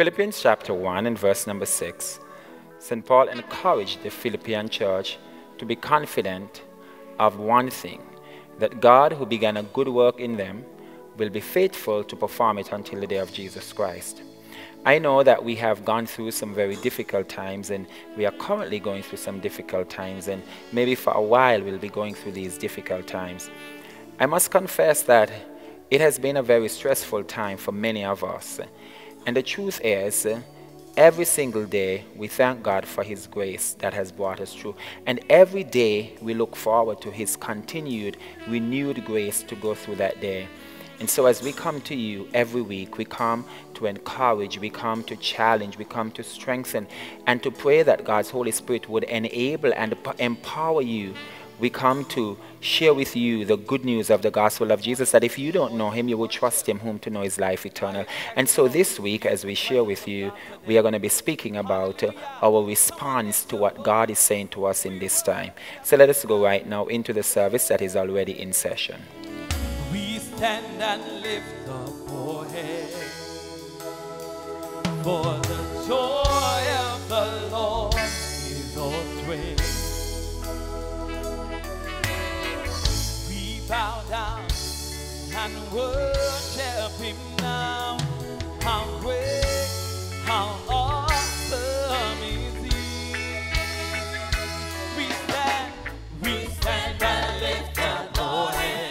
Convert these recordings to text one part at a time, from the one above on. Philippians chapter 1 and verse number 6, St. Paul encouraged the Philippian church to be confident of one thing, that God who began a good work in them will be faithful to perform it until the day of Jesus Christ. I know that we have gone through some very difficult times, and we are currently going through some difficult times, and maybe for a while we'll be going through these difficult times. I must confess that it has been a very stressful time for many of us. And the truth is, every single day we thank God for His grace that has brought us through. And every day we look forward to His continued, renewed grace to go through that day. And so as we come to you every week, we come to encourage, we come to challenge, we come to strengthen, and to pray that God's Holy Spirit would enable and empower you. We come to share with you the good news of the gospel of Jesus, that if you don't know Him, you will trust Him, whom to know is life eternal. And so this week, as we share with you, we are going to be speaking about our response to what God is saying to us in this time. So let us go right now into the service that is already in session. Stand and lift up our heads, for the joy of the Lord is our strength. We bow down and worship Him now. How great, how awesome is He. We stand and lift up our heads.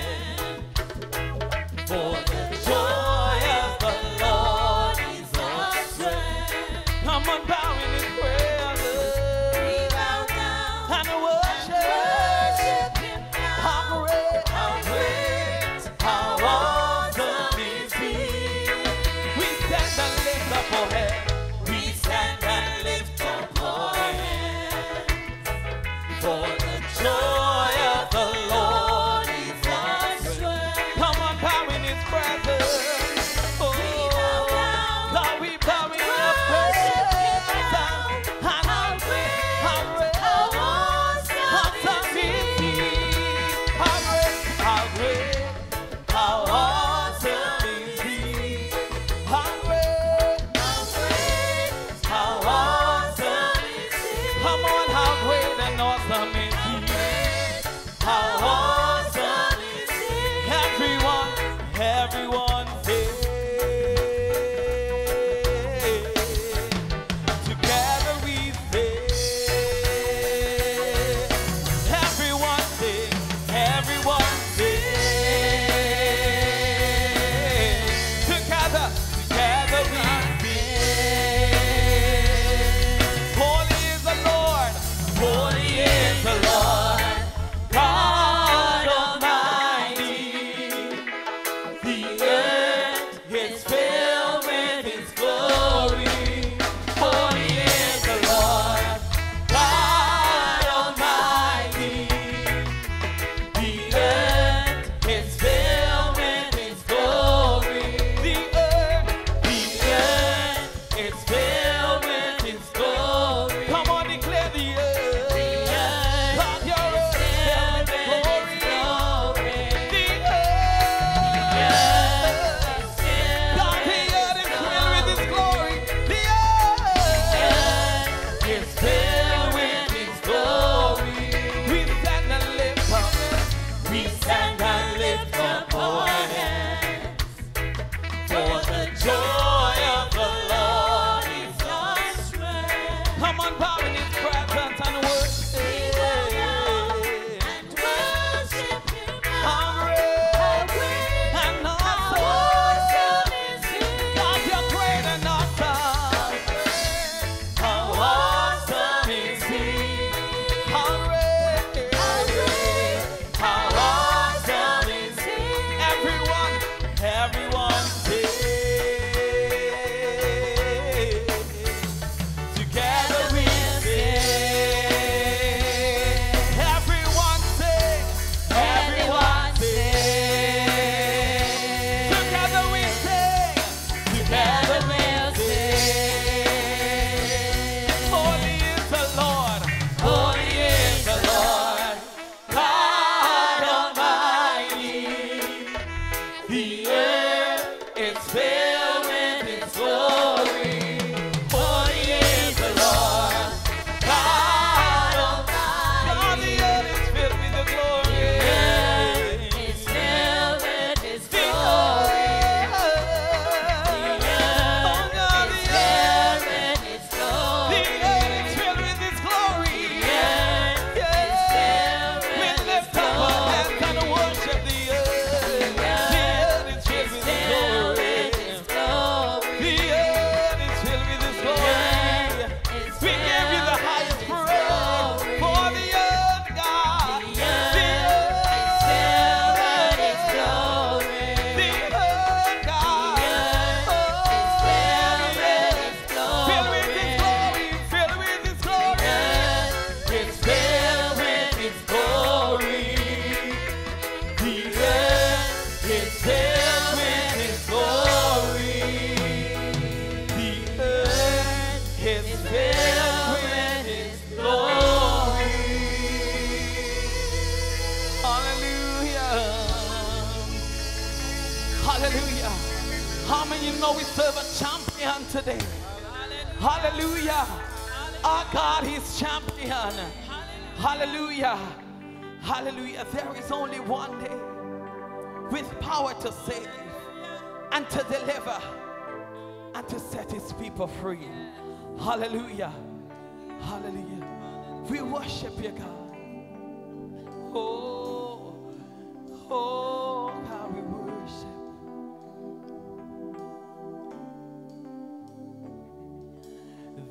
and you know we serve a champion today. Hallelujah. Hallelujah. Our God is champion. Hallelujah. Hallelujah. Hallelujah. There is only one day with power to save and to deliver and to set his people free. Hallelujah. Hallelujah. We worship you, God. Oh, oh, how we worship.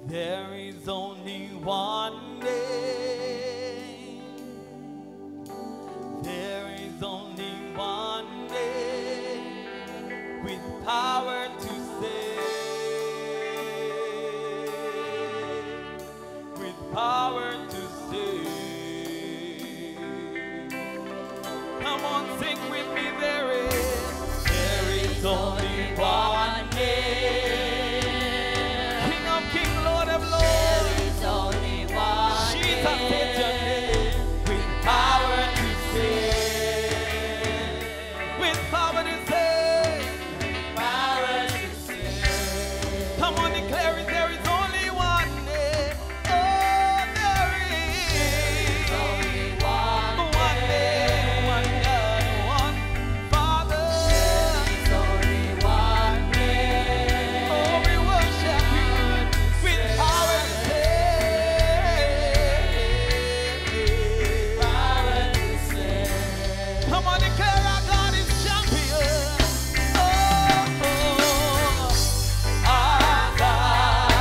There is only one day. There is only one day with power to save. With power to save. Come on, sing with me. There is only one day. King of King, Lord of Lords. There is only one day. Jesus is your name. With power to save. With power to save. Someone declaring there is only one day. Oh, there is only one day. One Father. There is only one day. Oh, we worship you with power to save. Power to save. Someone declare our God is champion. Oh, oh. Our God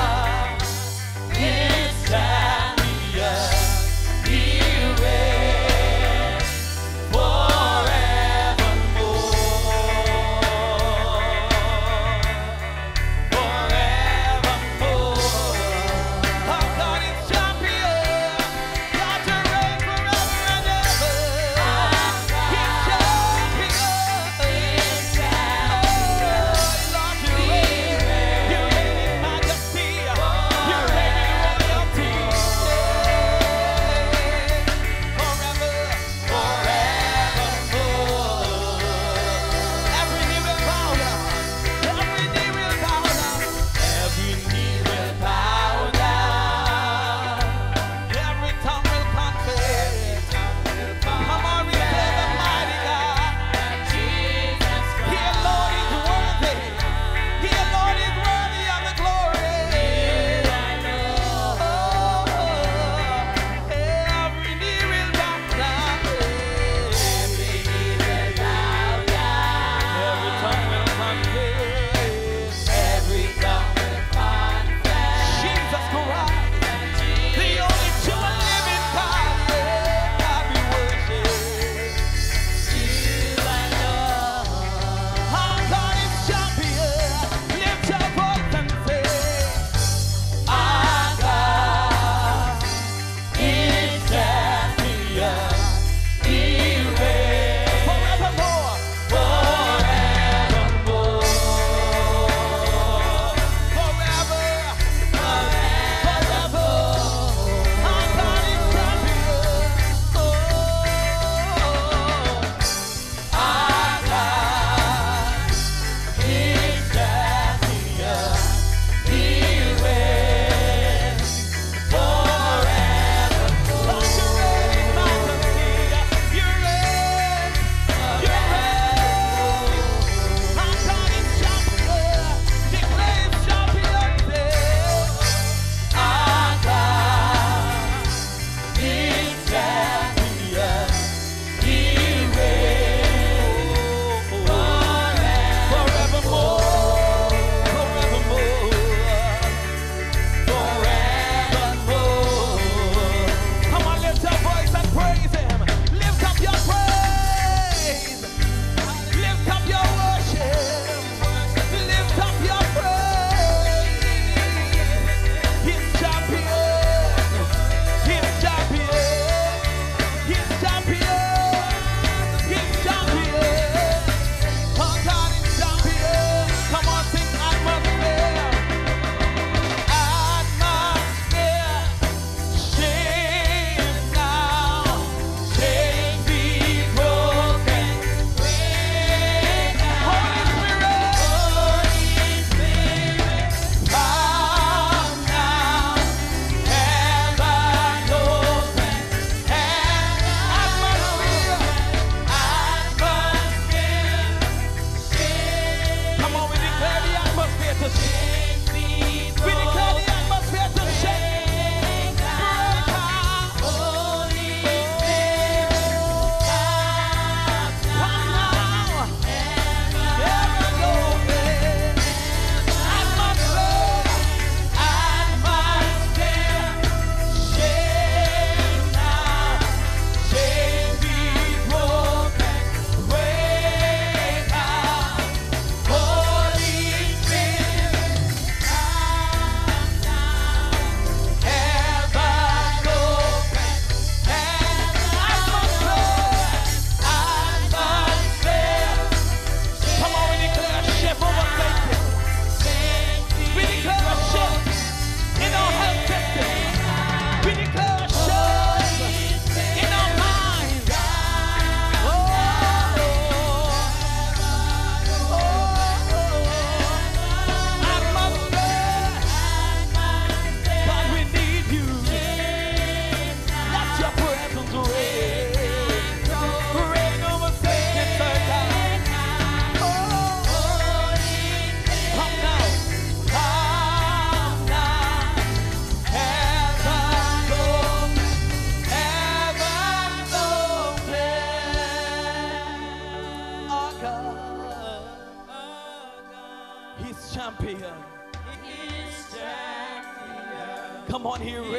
Come on here, He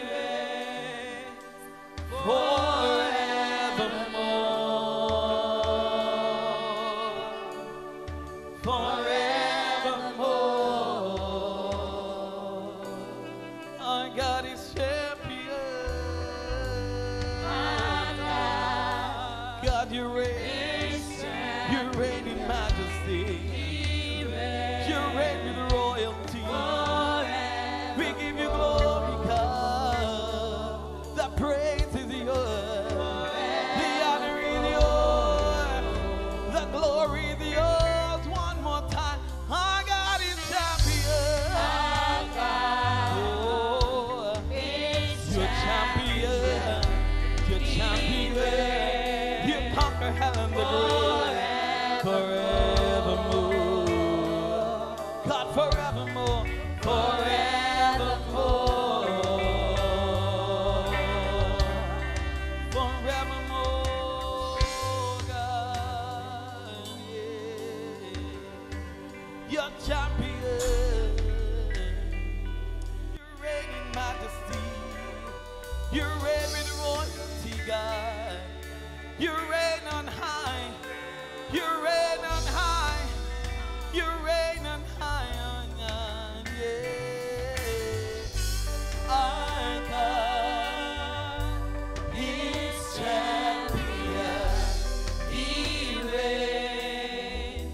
reigns forevermore, forevermore. Our God is champion. God, you reign. You reign in majesty. You reign with royalty. We give you glory, God. The praise is yours. The honor is yours. The glory is yours. One more time. Our God is champion. Oh, you're champion. You're champion. You conquer hell and the grave. Forevermore, God, forevermore, forevermore, forevermore, God, yeah. You're champion, you reign in majesty, you reign in royalty, God, you reign on high. You reign on high, you reign on high, on high, yeah. Our God is champion, He reigns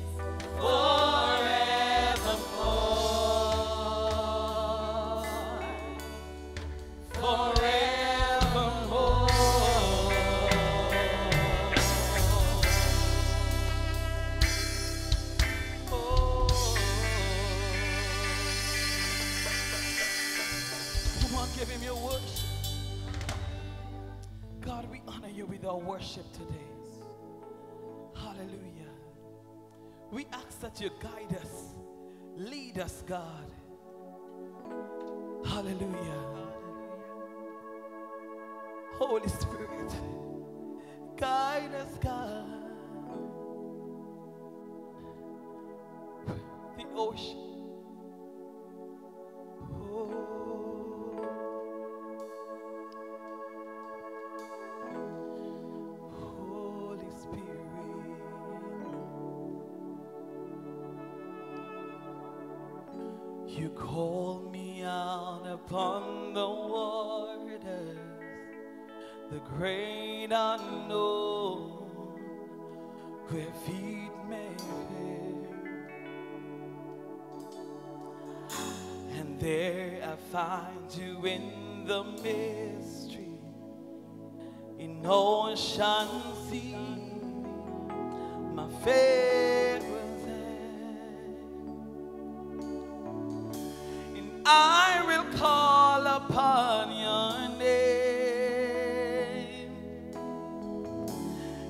forevermore, forevermore. Give him your worship. God, we honor you with our worship today. Hallelujah. We ask that you guide us, lead us, God. Hallelujah. Holy Spirit, guide us, God. The ocean. You call me out upon the waters, the great unknown, where feet may fail. And there I find you in the mystery, in ocean sea, my faith. I will call upon your name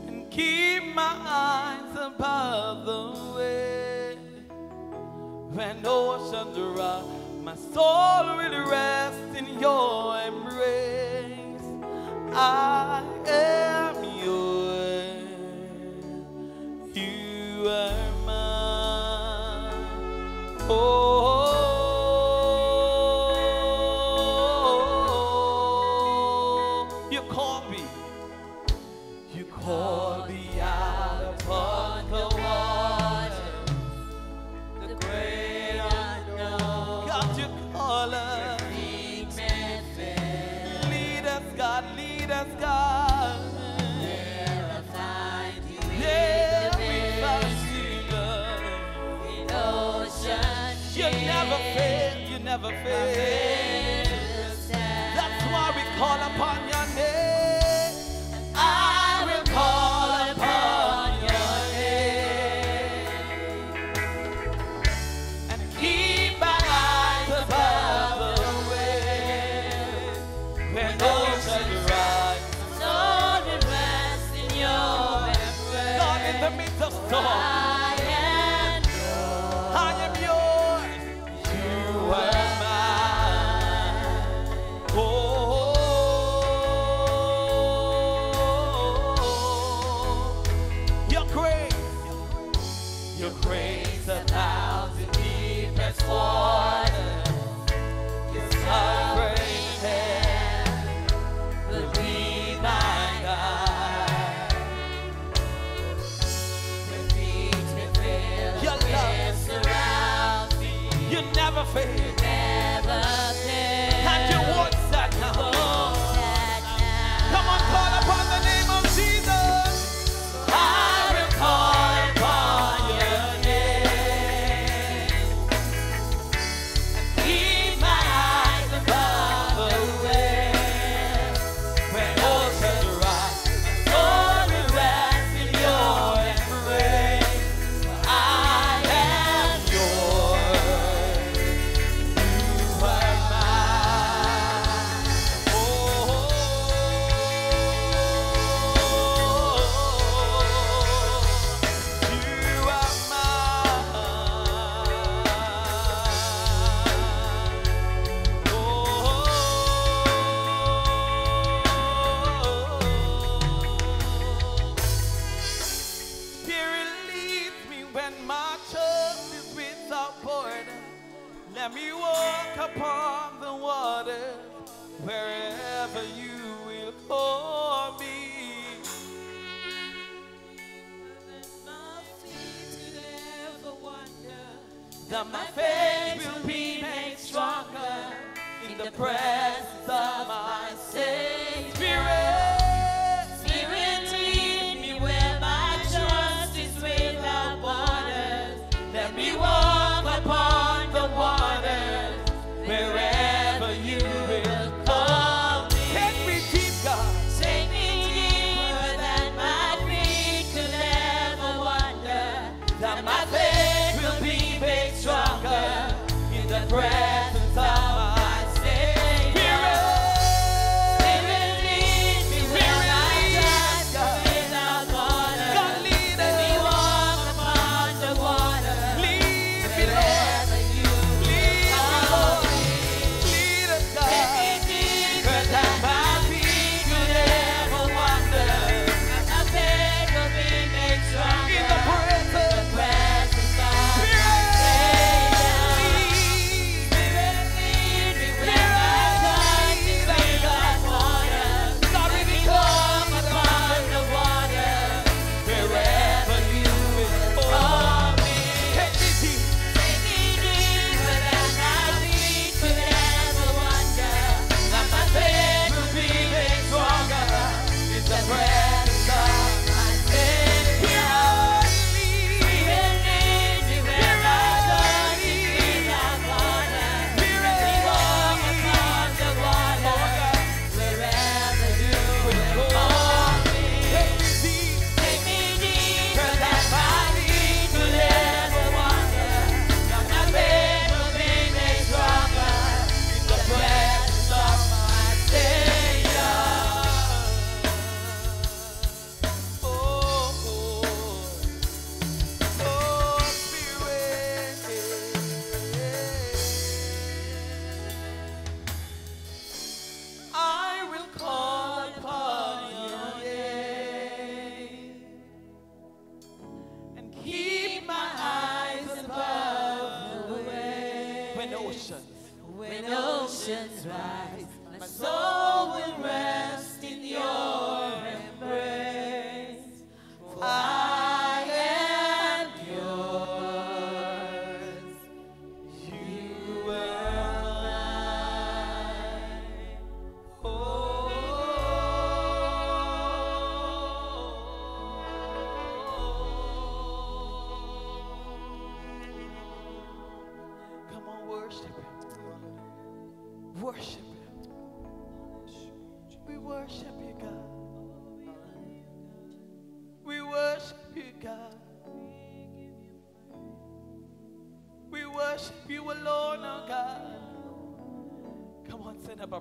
and keep my eyes above the way. When oceans rise, my soul will rest in your embrace. I am yours, you are mine. Oh. Never fail. That's why we call upon your name. I will call upon your name and keep my eyes above the wave. When oceans rise, Lord, we rest in your embrace. God, in the midst of storm. I am yours. You are mine. wherever you will pour me. Let my feet never wander, that my faith will be made stronger in the presence of my Savior.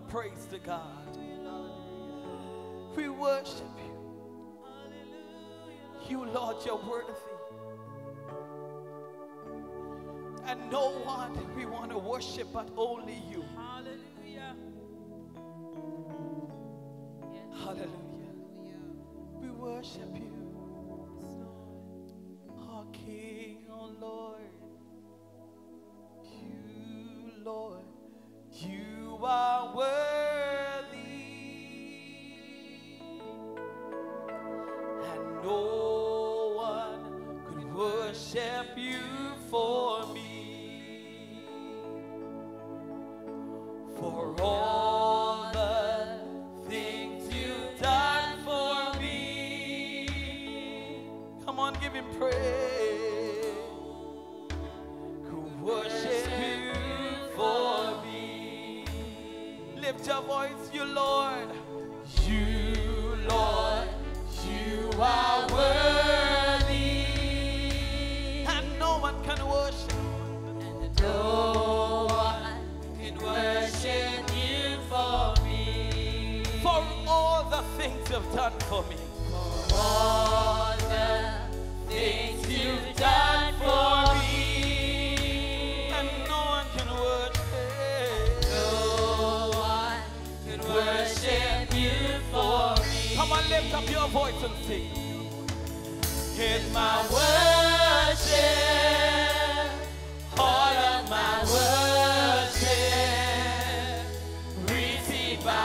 Praise to God. We worship you. You, Lord, you're worthy. And no one we want to worship but only you. Hallelujah. Hallelujah. We worship you. Our King, our Lord. You, Lord. You are worthy, and no one could worship you for me, for all the things you've done for me. Come on, give him praise. Could worship you for me. Lift your voice, you Lord. You, Lord, you are worthy. And no one can worship. And no one can worship you for me. For all the things you've done for me. For all the things you've done for me. And no one can worship. Worship you for me. Come on, lift up your voice and sing. Get my worship, all of my worship, receive my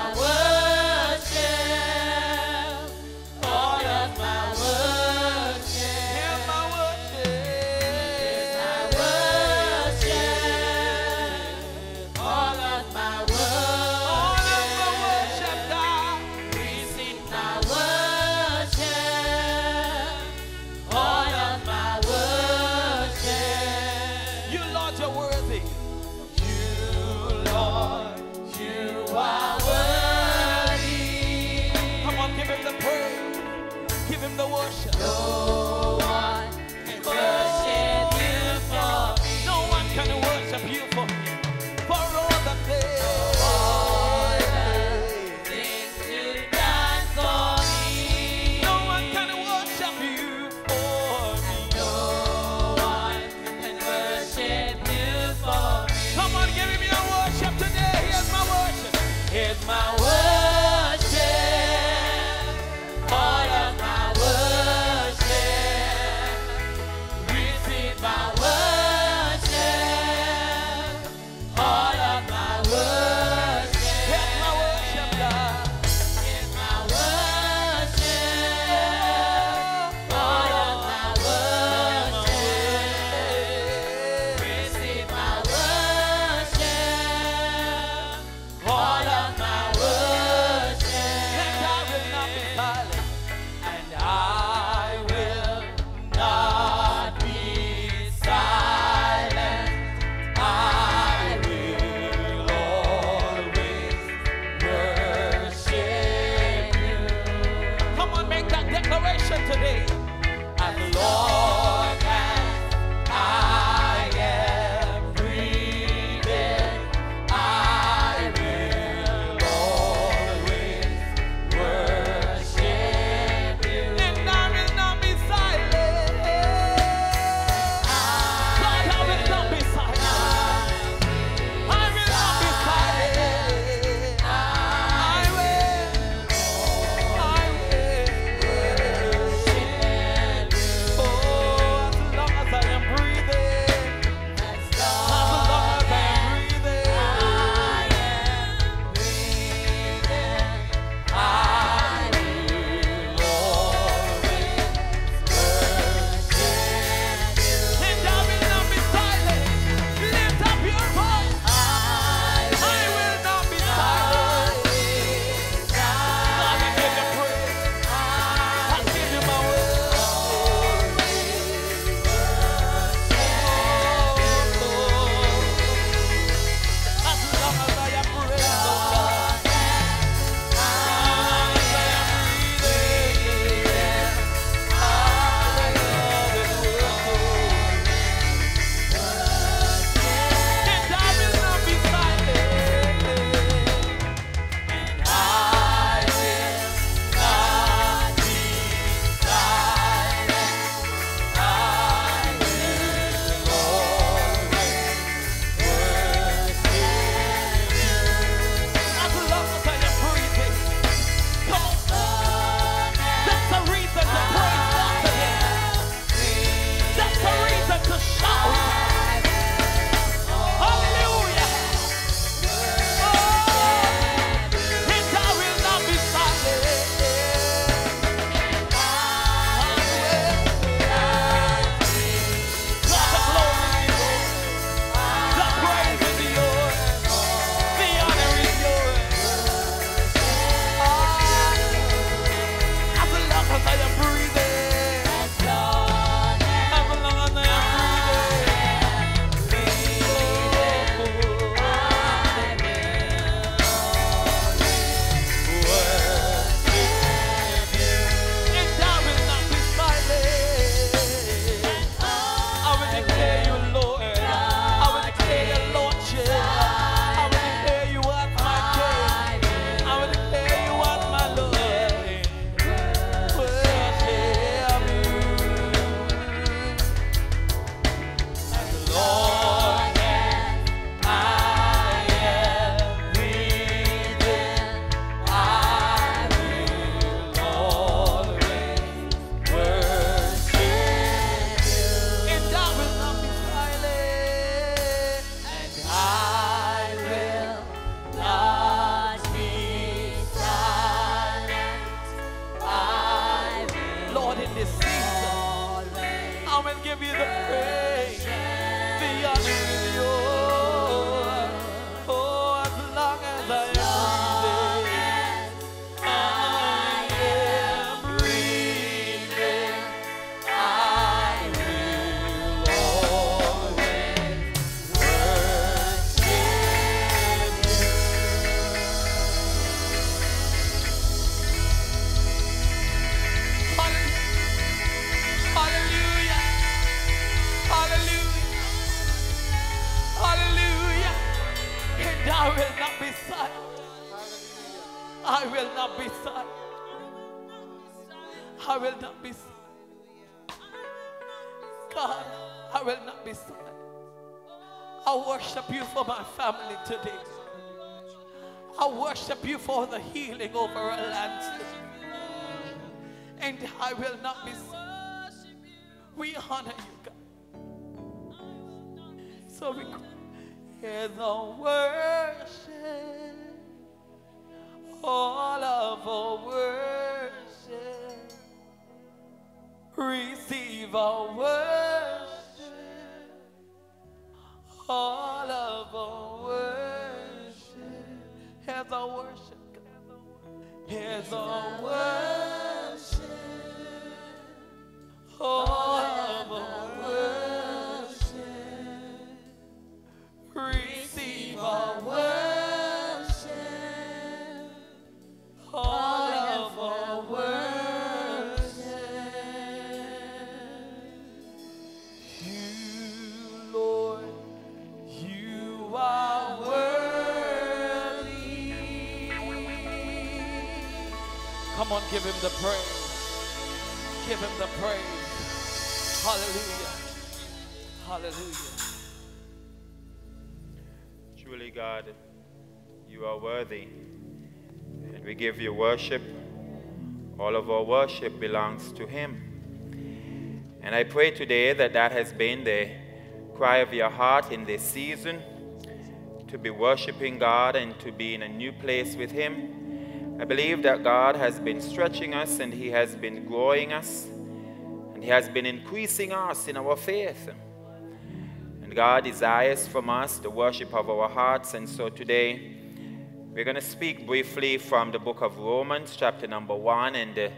will not be silent. I will not be silent. I will not be silent. God, I will not be silent. I worship you for my family today. I worship you for the healing over our lands. And I will not be silent. We honor you, God. So we hear the worship, all of our worship. Receive our worship, all of our worship. Here's our worship, God. Here's our worship, all of our worship. Receive our worship, all of our worship. Come on, give him the praise. Give him the praise. Hallelujah. Hallelujah. Truly, God, you are worthy. And we give you worship. All of our worship belongs to him. And I pray today that that has been the cry of your heart in this season, to be worshiping God and to be in a new place with him. I believe that God has been stretching us and he has been growing us and he has been increasing us in our faith. And God desires from us the worship of our hearts. And so today we're going to speak briefly from the book of Romans, chapter number 1, and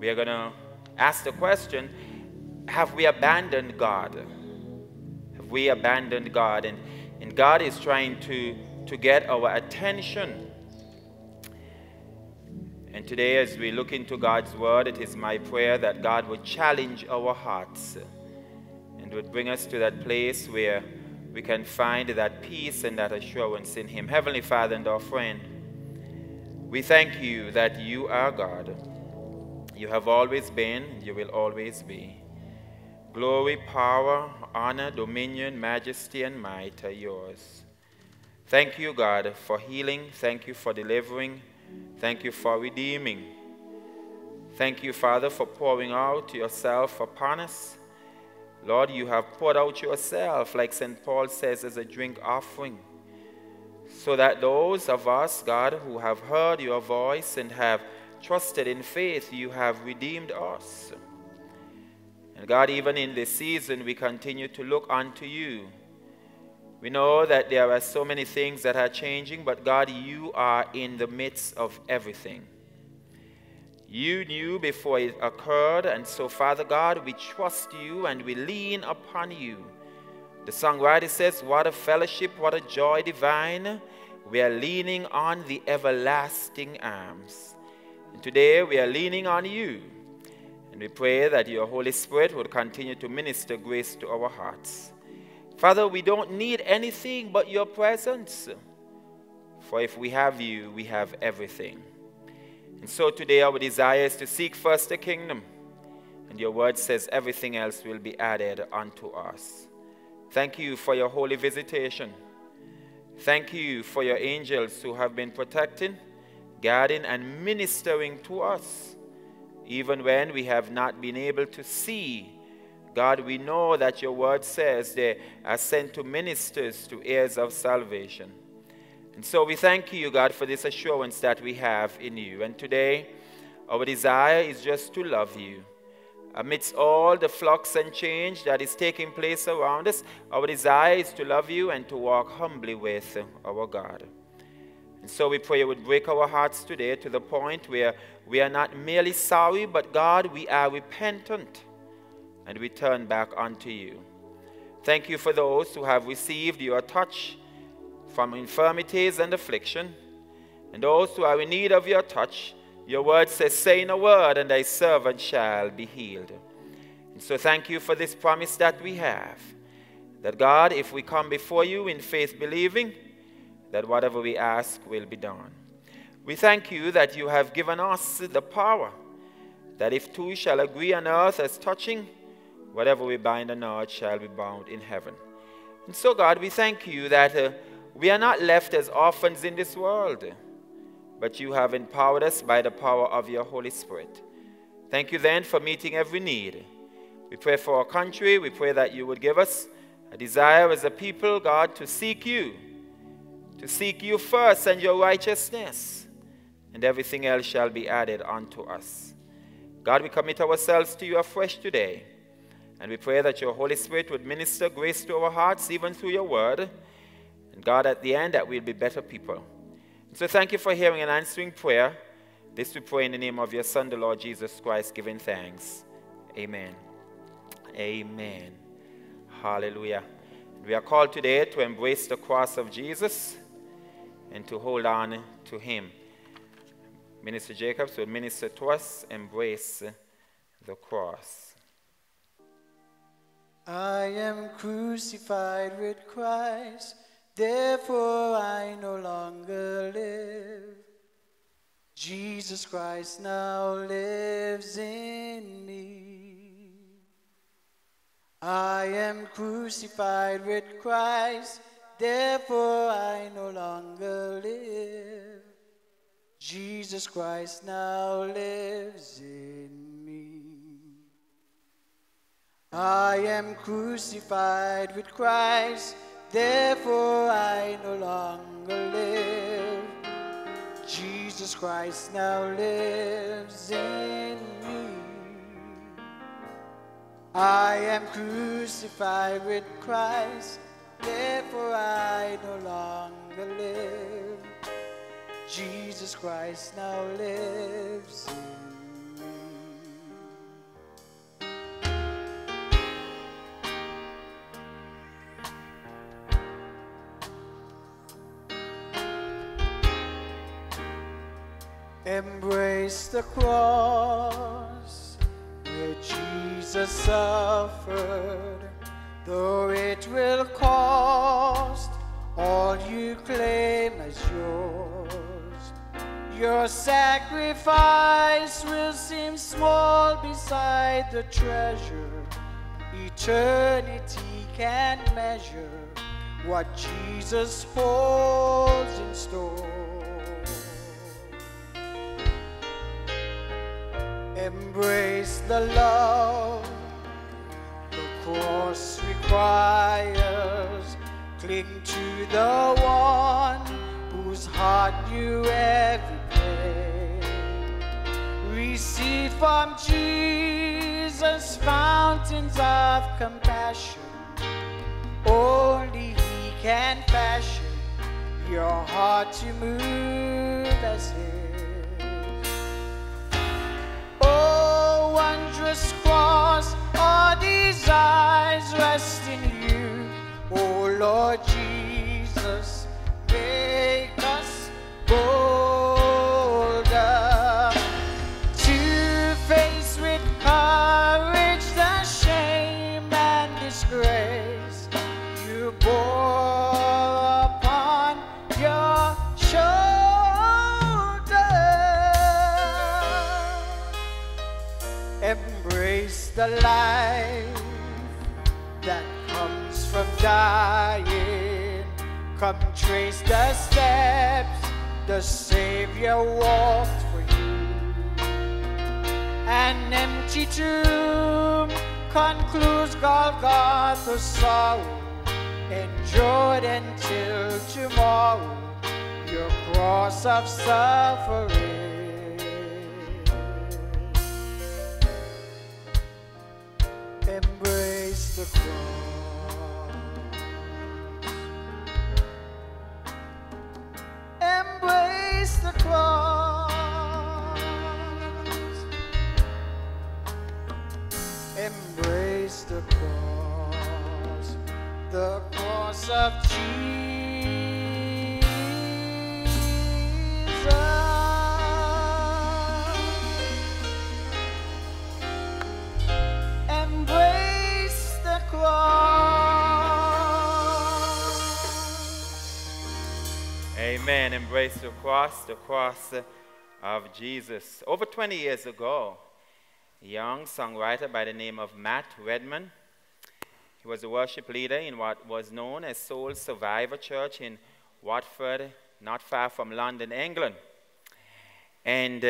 we're going to ask the question, have we abandoned God? Have we abandoned God? And God is trying to get our attention. And today, as we look into God's word, it is my prayer that God would challenge our hearts and would bring us to that place where we can find that peace and that assurance in him. Heavenly Father and our friend, we thank you that you are God. You have always been, and you will always be. Glory, power, honor, dominion, majesty, and might are yours. Thank you, God, for healing. Thank you for delivering. Thank you for redeeming. Thank you, Father, for pouring out yourself upon us. Lord, you have poured out yourself, like St. Paul says, as a drink offering, so that those of us, God, who have heard your voice and have trusted in faith, you have redeemed us. And God, even in this season, we continue to look unto you. We know that there are so many things that are changing, but God, you are in the midst of everything. You knew before it occurred, and so, Father God, we trust you and we lean upon you. The songwriter says, what a fellowship, what a joy divine. We are leaning on the everlasting arms. And today, we are leaning on you. And we pray that your Holy Spirit would continue to minister grace to our hearts. Father, we don't need anything but your presence. For if we have you, we have everything. And so today our desire is to seek first the kingdom. And your word says everything else will be added unto us. Thank you for your holy visitation. Thank you for your angels who have been protecting, guarding, and ministering to us. Even when we have not been able to see, God, we know that your word says they are sent to ministers to heirs of salvation. And so we thank you, God, for this assurance that we have in you. And today, our desire is just to love you. Amidst all the flux and change that is taking place around us, our desire is to love you and to walk humbly with our God. And so we pray you would break our hearts today to the point where we are not merely sorry, but God, we are repentant. And we turn back unto you. Thank you for those who have received your touch from infirmities and affliction, and those who are in need of your touch. Your word says, say in a word, and thy servant shall be healed. And so thank you for this promise that we have, that God, if we come before you in faith believing, that whatever we ask will be done. We thank you that you have given us the power that if two shall agree on earth as touching, whatever we bind on earth shall be bound in heaven. And so, God, we thank you that we are not left as orphans in this world, but you have empowered us by the power of your Holy Spirit. Thank you then for meeting every need. We pray for our country. We pray that you would give us a desire as a people, God, to seek you first and your righteousness, and everything else shall be added unto us. God, we commit ourselves to you afresh today, and we pray that your Holy Spirit would minister grace to our hearts, even through your word, and God, at the end, that we'll be better people. And so thank you for hearing and answering prayer. This we pray in the name of your Son, the Lord Jesus Christ, giving thanks. Amen. Amen. Hallelujah. We are called today to embrace the cross of Jesus and to hold on to him. Minister Jacobs will minister to us, embrace the cross. I am crucified with Christ, therefore I no longer live. Jesus Christ now lives in me. I am crucified with Christ, therefore I no longer live. Jesus Christ now lives in me. I am crucified with Christ, therefore I no longer live. Jesus Christ now lives in me. I am crucified with Christ, therefore I no longer live. Jesus Christ now lives in me. Embrace the cross where Jesus suffered, though it will cost all you claim as yours. Your sacrifice will seem small beside the treasure eternity can't measure, what Jesus holds in store. Embrace the love the cross requires. Cling to the one whose heart you ever. Receive from Jesus fountains of compassion. Only he can fashion your heart to move as his. Oh, wondrous cross, our desires rest in you. Oh, Lord Jesus, make us bold. The life that comes from dying. Come trace the steps the Savior walked for you. An empty tomb concludes Golgotha's sorrow. Endured until tomorrow your cross of suffering. Embrace the cross. Embrace the cross. Embrace the cross. The cross of Jesus. Amen. Embrace the cross of Jesus. Over 20 years ago, a young songwriter by the name of Matt Redman, he was a worship leader in what was known as Soul Survivor Church in Watford, not far from London, England. And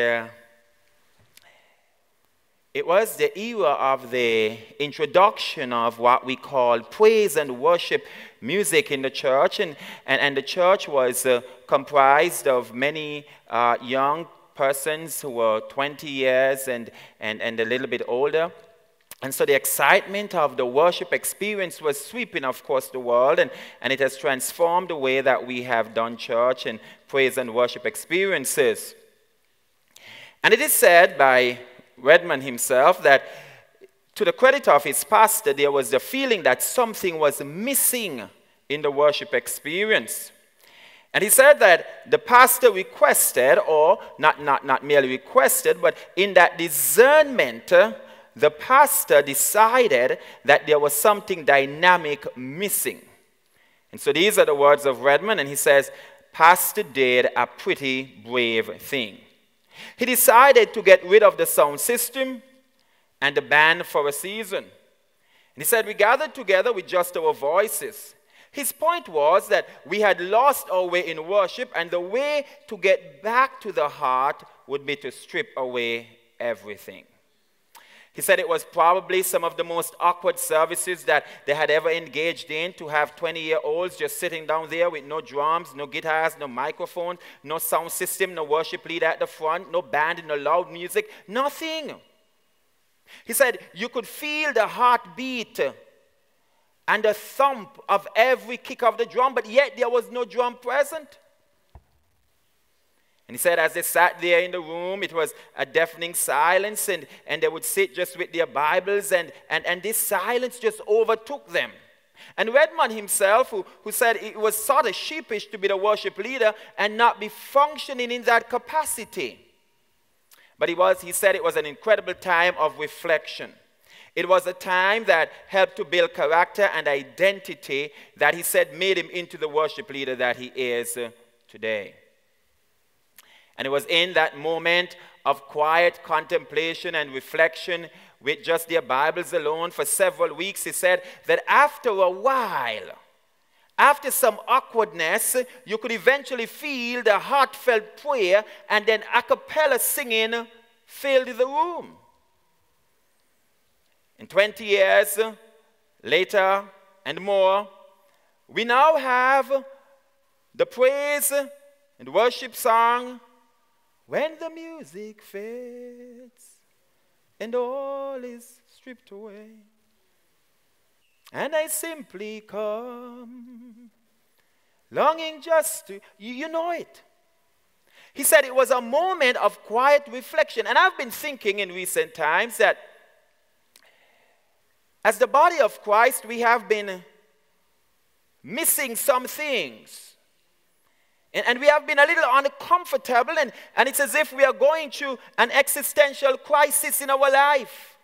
it was the era of the introduction of what we call praise and worship music in the church. And the church was comprised of many young persons who were 20 years and a little bit older. And so the excitement of the worship experience was sweeping, of course, the world, and it has transformed the way that we have done church and praise and worship experiences. And it is said by Redman himself that, to the credit of his pastor, there was the feeling that something was missing in the worship experience. And he said that the pastor requested, or not merely requested, but in that discernment, the pastor decided that there was something dynamic missing. And so these are the words of Redman, and he says, "Pastor did a pretty brave thing. He decided to get rid of the sound system and the band for a season. And he said, we gathered together with just our voices. His point was that we had lost our way in worship, and the way to get back to the heart would be to strip away everything. He said it was probably some of the most awkward services that they had ever engaged in, to have 20-year-olds just sitting down there with no drums, no guitars, no microphone, no sound system, no worship leader at the front, no band, no loud music, nothing. He said you could feel the heartbeat and the thump of every kick of the drum, but yet there was no drum present. And he said as they sat there in the room, it was a deafening silence, and they would sit just with their Bibles, and this silence just overtook them. And Redman himself, who said it was sort of sheepish to be the worship leader and not be functioning in that capacity. But he said it was an incredible time of reflection. It was a time that helped to build character and identity that he said made him into the worship leader that he is today. And it was in that moment of quiet contemplation and reflection with just their Bibles alone for several weeks, he said that after a while, after some awkwardness, you could eventually feel the heartfelt prayer, and then a cappella singing filled the room. And 20 years later and more, we now have the praise and worship song, "When the music fades and all is stripped away, and I simply come, longing just to..." You know it. He said it was a moment of quiet reflection. And I've been thinking in recent times that as the body of Christ, we have been missing some things. And we have been a little uncomfortable, and it's as if we are going through an existential crisis in our life.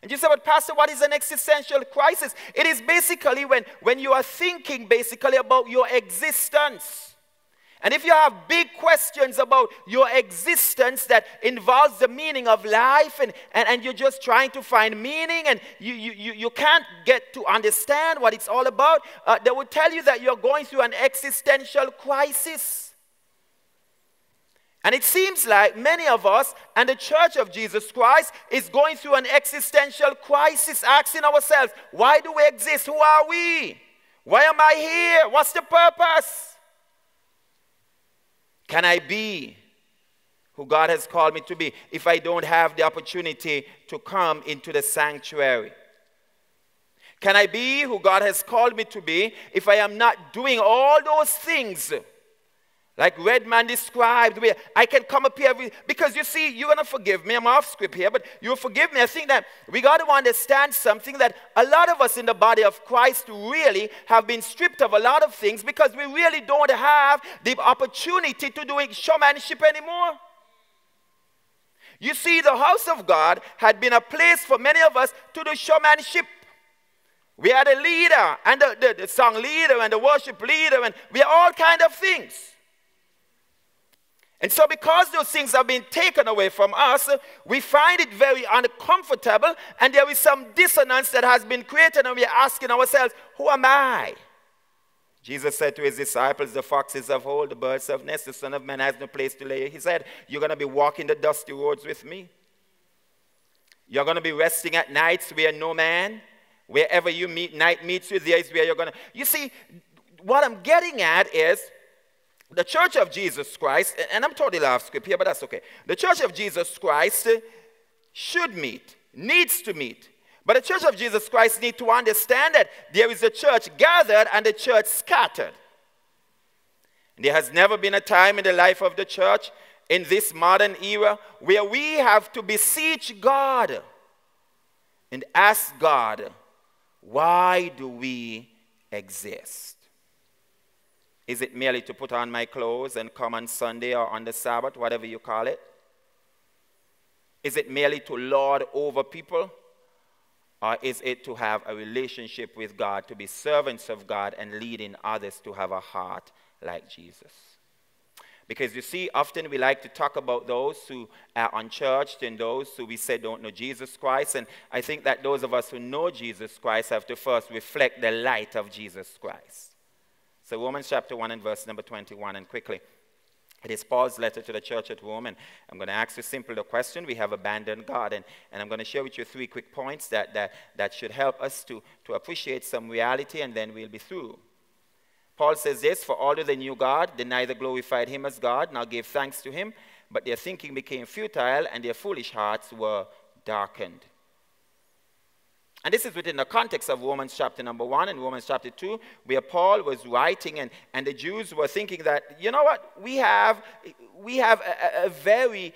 And you say, "But Pastor, what is an existential crisis?" It is basically when you are thinking basically about your existence. And if you have big questions about your existence that involves the meaning of life, and you're just trying to find meaning, and you can't get to understand what it's all about, they will tell you that you're going through an existential crisis. And it seems like many of us and the Church of Jesus Christ is going through an existential crisis, asking ourselves, why do we exist? Who are we? Why am I here? What's the purpose? Can I be who God has called me to be if I don't have the opportunity to come into the sanctuary? Can I be who God has called me to be if I am not doing all those things like Redman described, where I can come up here because you see, you're going to forgive me. I'm off script here, but you'll forgive me. I think that we got to understand something, that a lot of us in the body of Christ really have been stripped of a lot of things because we really don't have the opportunity to do showmanship anymore. You see, the house of God had been a place for many of us to do showmanship. We had a leader and the song leader and the worship leader, and we had all kinds of things. And so because those things have been taken away from us, we find it very uncomfortable, and there is some dissonance that has been created, and we are asking ourselves, who am I? Jesus said to his disciples, the foxes have holes, the birds have nests, the Son of Man has no place to lay. He said, you're going to be walking the dusty roads with me. You're going to be resting at nights where no man, wherever you meet, night meets you, there is where you're going to. You see, what I'm getting at is, the Church of Jesus Christ, and I'm totally off script here, but that's okay. The Church of Jesus Christ should meet, needs to meet. But the Church of Jesus Christ needs to understand that there is a church gathered and a church scattered. There has never been a time in the life of the church in this modern era where we have to beseech God and ask God, why do we exist? Is it merely to put on my clothes and come on Sunday or on the Sabbath, whatever you call it? Is it merely to lord over people? Or is it to have a relationship with God, to be servants of God and leading others to have a heart like Jesus? Because you see, often we like to talk about those who are unchurched and those who we say don't know Jesus Christ. And I think that those of us who know Jesus Christ have to first reflect the light of Jesus Christ. So Romans chapter 1 and verse number 21, and quickly, it is Paul's letter to the church at Rome, and I'm going to ask you simply the question, we have abandoned God, and I'm going to share with you three quick points that should help us to appreciate some reality, and then we'll be through. Paul says this, for although they knew God, they neither glorified him as God, nor gave thanks to him, but their thinking became futile, and their foolish hearts were darkened. And this is within the context of Romans chapter number 1 and Romans chapter 2, where Paul was writing, and the Jews were thinking that, you know what, we have a very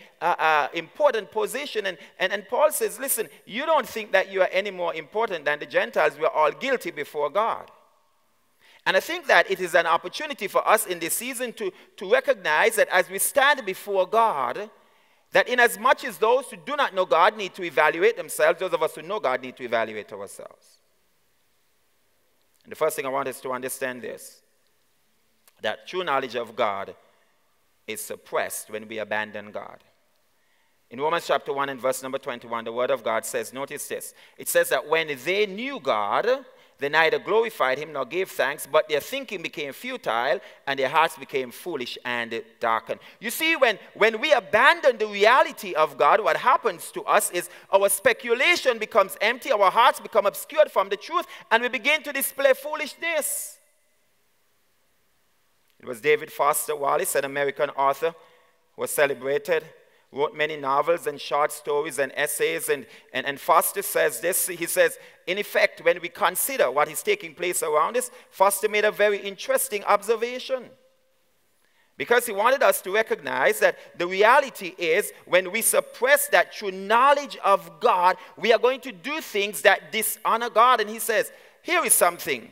important position. And Paul says, listen, you don't think that you are any more important than the Gentiles. We are all guilty before God. And I think that it is an opportunity for us in this season to recognize that as we stand before God, that inasmuch as those who do not know God need to evaluate themselves, those of us who know God need to evaluate ourselves. And the first thing I want us to understand is that true knowledge of God is suppressed when we abandon God. In Romans chapter 1 and verse number 21, the word of God says, notice this. It says that when they knew God, they neither glorified him nor gave thanks, but their thinking became futile and their hearts became foolish and darkened. You see, when we abandon the reality of God, what happens to us is our speculation becomes empty, our hearts become obscured from the truth, and we begin to display foolishness. It was David Foster Wallace, an American author, who was celebrated, wrote many novels and short stories and essays, and Foster says this, he says, in effect, when we consider what is taking place around us, Foster made a very interesting observation. Because he wanted us to recognize that the reality is, when we suppress that true knowledge of God, we are going to do things that dishonor God. And he says, here is something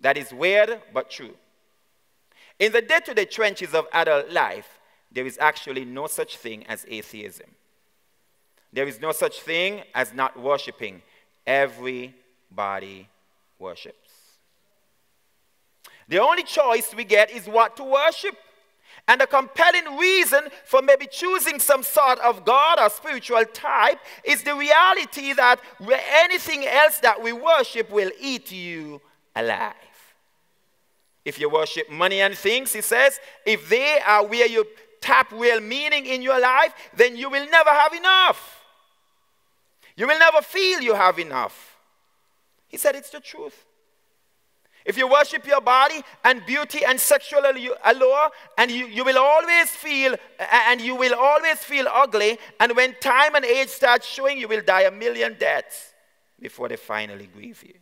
that is weird but true. In the day-to-day trenches of adult life, there is actually no such thing as atheism. There is no such thing as not worshiping. Everybody worships. The only choice we get is what to worship. And a compelling reason for maybe choosing some sort of God or spiritual type is the reality that anything else that we worship will eat you alive. If you worship money and things, he says, if they are where you tap real meaning in your life, then you will never have enough. You will never feel you have enough. He said it's the truth. If you worship your body and beauty and sexual allure, and you will always feel ugly, and when time and age start showing, you will die a million deaths before they finally grieve you.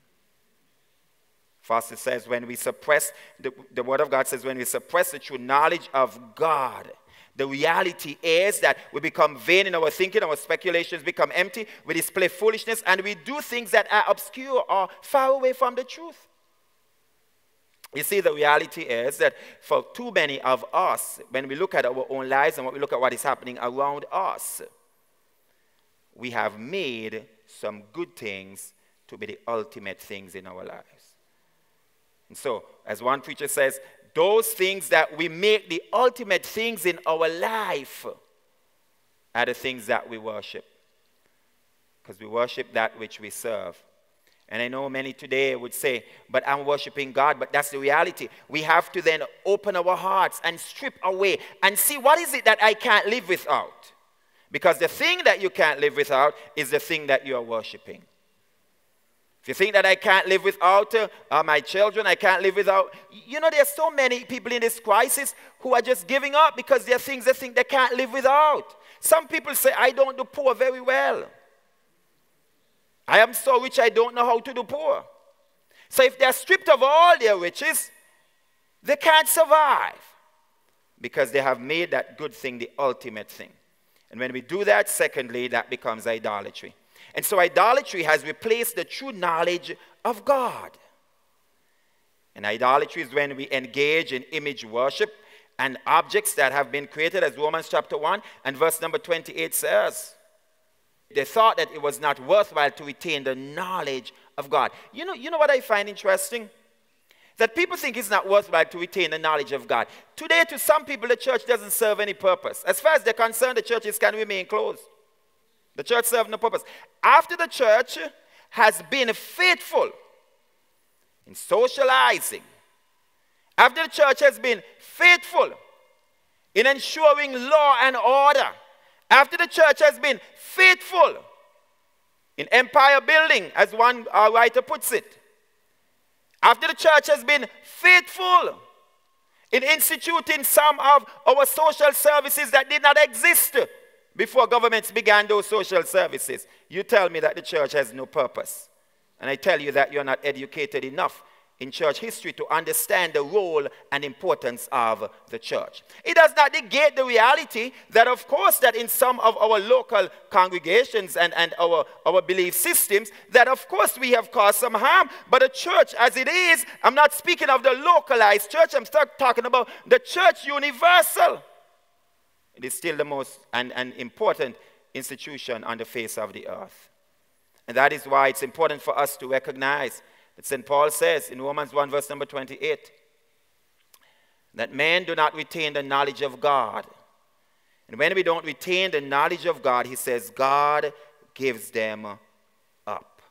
Foster says when we suppress, the word of God says when we suppress the true knowledge of God, the reality is that we become vain in our thinking, our speculations become empty, we display foolishness, and we do things that are obscure or far away from the truth. You see, the reality is that for too many of us, when we look at our own lives and when we look at what is happening around us, we have made some good things to be the ultimate things in our lives. And so, as one preacher says, Those things that we make the ultimate things in our life are the things that we worship. Because we worship that which we serve. And I know many today would say, but I'm worshiping God. But that's the reality. We have to then open our hearts and strip away and see what is it that I can't live without. Because the thing that you can't live without is the thing that you are worshiping. If you think that I can't live without my children, I can't live without... You know, there are so many people in this crisis who are just giving up because there are things they think they can't live without. Some people say, I don't do poor very well. I am so rich, I don't know how to do poor. So if they're stripped of all their riches, they can't survive because they have made that good thing the ultimate thing. And when we do that, secondly, that becomes idolatry. And so idolatry has replaced the true knowledge of God. And idolatry is when we engage in image worship and objects that have been created, as Romans chapter 1 and verse number 28 says. They thought that it was not worthwhile to retain the knowledge of God. You know what I find interesting? That people think it's not worthwhile to retain the knowledge of God. Today, to some people, the church doesn't serve any purpose. As far as they're concerned, the churches can remain closed. The church serves no purpose. After the church has been faithful in socializing, after the church has been faithful in ensuring law and order, after the church has been faithful in empire building, as one writer puts it, after the church has been faithful in instituting some of our social services that did not exist before governments began those social services, you tell me that the church has no purpose. And I tell you that you're not educated enough in church history to understand the role and importance of the church. It does not negate the reality that, of course, that in some of our local congregations and our belief systems, that, of course, we have caused some harm. But the church as it is, I'm not speaking of the localized church. I'm talking about the church universal. It is still the most and important institution on the face of the earth. And that is why it's important for us to recognize that St. Paul says in Romans 1 verse number 28, that men do not retain the knowledge of God. And when we don't retain the knowledge of God, he says God gives them up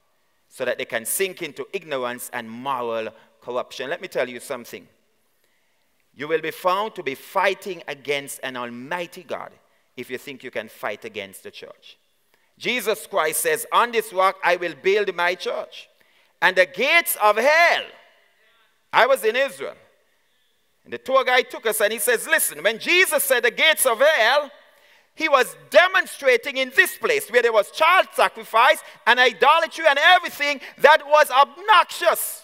so that they can sink into ignorance and moral corruption. Let me tell you something. You will be found to be fighting against an almighty God if you think you can fight against the church. Jesus Christ says, on this rock I will build my church, and the gates of hell. I was in Israel, and the tour guide took us, and he says, listen, when Jesus said the gates of hell, he was demonstrating in this place where there was child sacrifice and idolatry and everything that was obnoxious.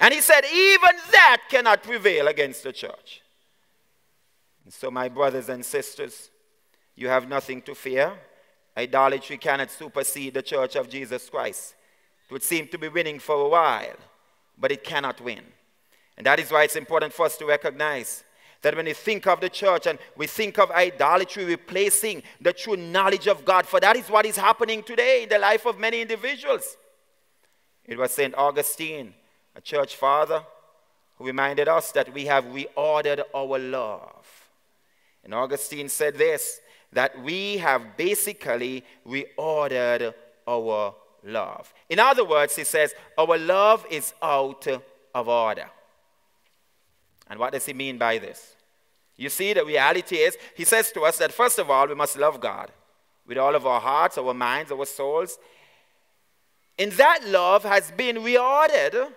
And he said, even that cannot prevail against the church. And so, my brothers and sisters, you have nothing to fear. Idolatry cannot supersede the church of Jesus Christ. It would seem to be winning for a while, but it cannot win. And that is why it's important for us to recognize that when we think of the church and we think of idolatry replacing the true knowledge of God, for that is what is happening today in the life of many individuals. It was St. Augustine, a church father, who reminded us that we have reordered our love. And Augustine said this, that we have basically reordered our love. In other words, he says, our love is out of order. And what does he mean by this? You see, the reality is, he says to us that first of all, we must love God with all of our hearts, our minds, our souls. And that love has been reordered.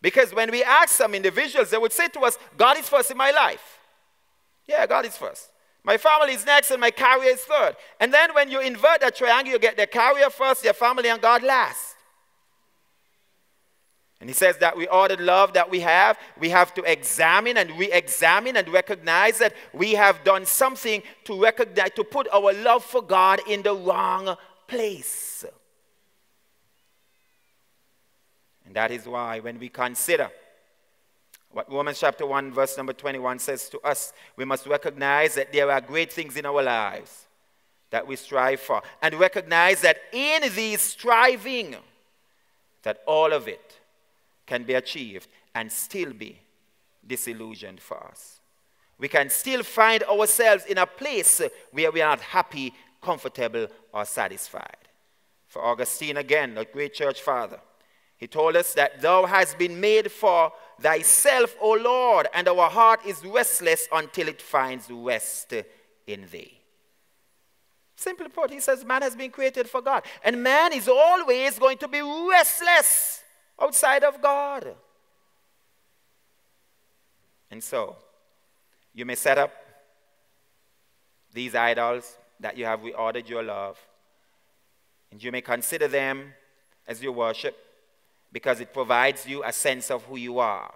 Because when we ask some individuals, they would say to us, God is first in my life. Yeah, God is first. My family is next and my career is third. And then when you invert that triangle, you get their career first, their family, and God last. And he says that we ordered love that we have to examine and re-examine and recognize that we have done something to recognize, to put our love for God in the wrong place. And that is why when we consider what Romans chapter 1 verse number 21 says to us, we must recognize that there are great things in our lives that we strive for. And recognize that in these striving, that all of it can be achieved and still be disillusioned for us. We can still find ourselves in a place where we are not happy, comfortable, or satisfied. For Augustine again, a great church father, he told us that thou hast been made for thyself, O Lord, and our heart is restless until it finds rest in thee. Simply put, he says man has been created for God, and man is always going to be restless outside of God. And so, you may set up these idols that you have reordered your love, and you may consider them as your worship because it provides you a sense of who you are.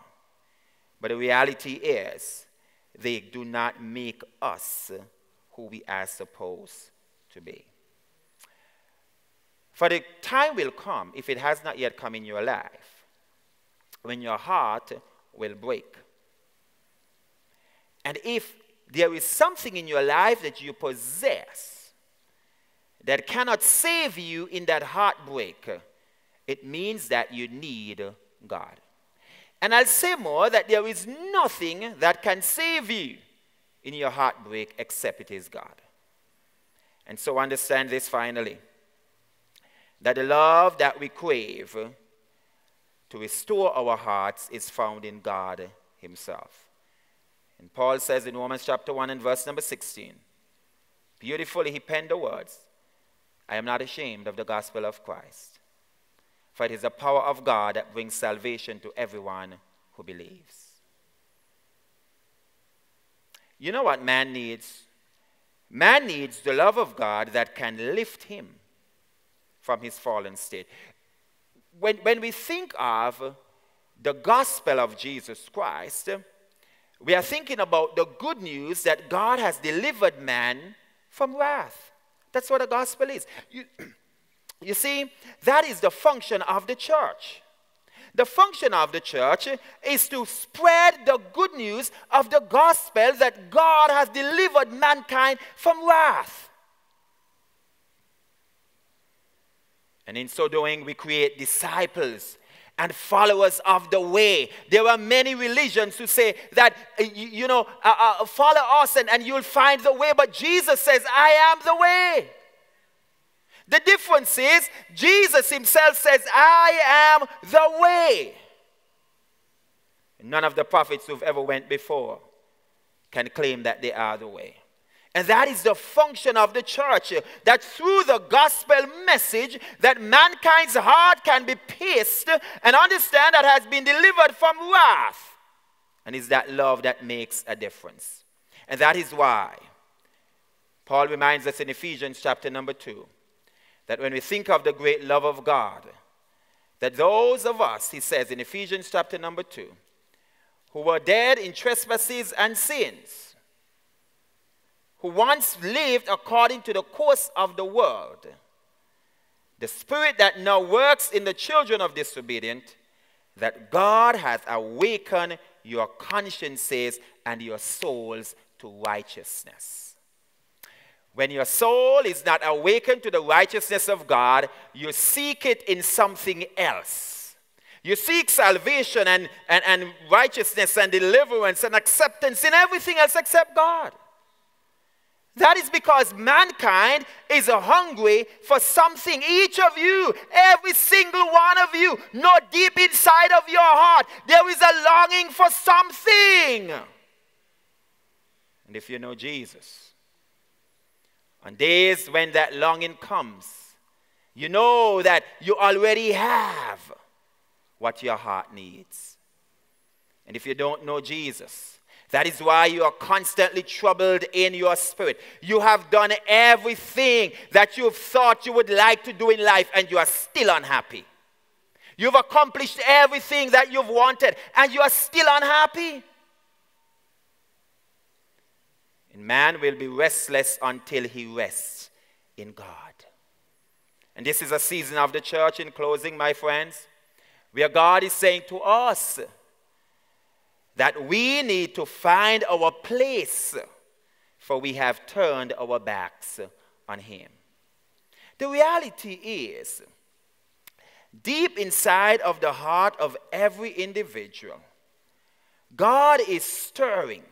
But the reality is they do not make us who we are supposed to be. For the time will come, if it has not yet come in your life, when your heart will break. And if there is something in your life that you possess that cannot save you in that heartbreak, it means that you need God. And I'll say more, that there is nothing that can save you in your heartbreak except it is God. And so understand this finally, that the love that we crave to restore our hearts is found in God himself. And Paul says in Romans chapter 1 and verse number 16, beautifully he penned the words, I am not ashamed of the gospel of Christ, for it is the power of God that brings salvation to everyone who believes. You know what man needs? Man needs the love of God that can lift him from his fallen state. When we think of the gospel of Jesus Christ, we are thinking about the good news that God has delivered man from wrath. That's what the gospel is. You see, that is the function of the church. The function of the church is to spread the good news of the gospel that God has delivered mankind from wrath. And in so doing, we create disciples and followers of the way. There are many religions who say that, follow us and you'll find the way. But Jesus says, I am the way. The difference is, Jesus himself says, I am the way. None of the prophets who've ever went before can claim that they are the way. And that is the function of the church, that through the gospel message that mankind's heart can be pierced and understand that has been delivered from wrath. And it's that love that makes a difference. And that is why Paul reminds us in Ephesians chapter number 2, that when we think of the great love of God, that those of us, he says in Ephesians chapter number 2, who were dead in trespasses and sins, who once lived according to the course of the world, the spirit that now works in the children of disobedient, that God hath awakened your consciences and your souls to righteousness. When your soul is not awakened to the righteousness of God, you seek it in something else. You seek salvation and righteousness and deliverance and acceptance in everything else except God. That is because mankind is hungry for something. Each of you, every single one of you, know deep inside of your heart, there is a longing for something. And if you know Jesus, on days when that longing comes, you know that you already have what your heart needs. And if you don't know Jesus, that is why you are constantly troubled in your spirit. You have done everything that you've thought you would like to do in life, and you are still unhappy. You've accomplished everything that you've wanted, and you are still unhappy. And man will be restless until he rests in God. And this is a season of the church, in closing, my friends, where God is saying to us that we need to find our place, for we have turned our backs on him. The reality is, deep inside of the heart of every individual, God is stirring.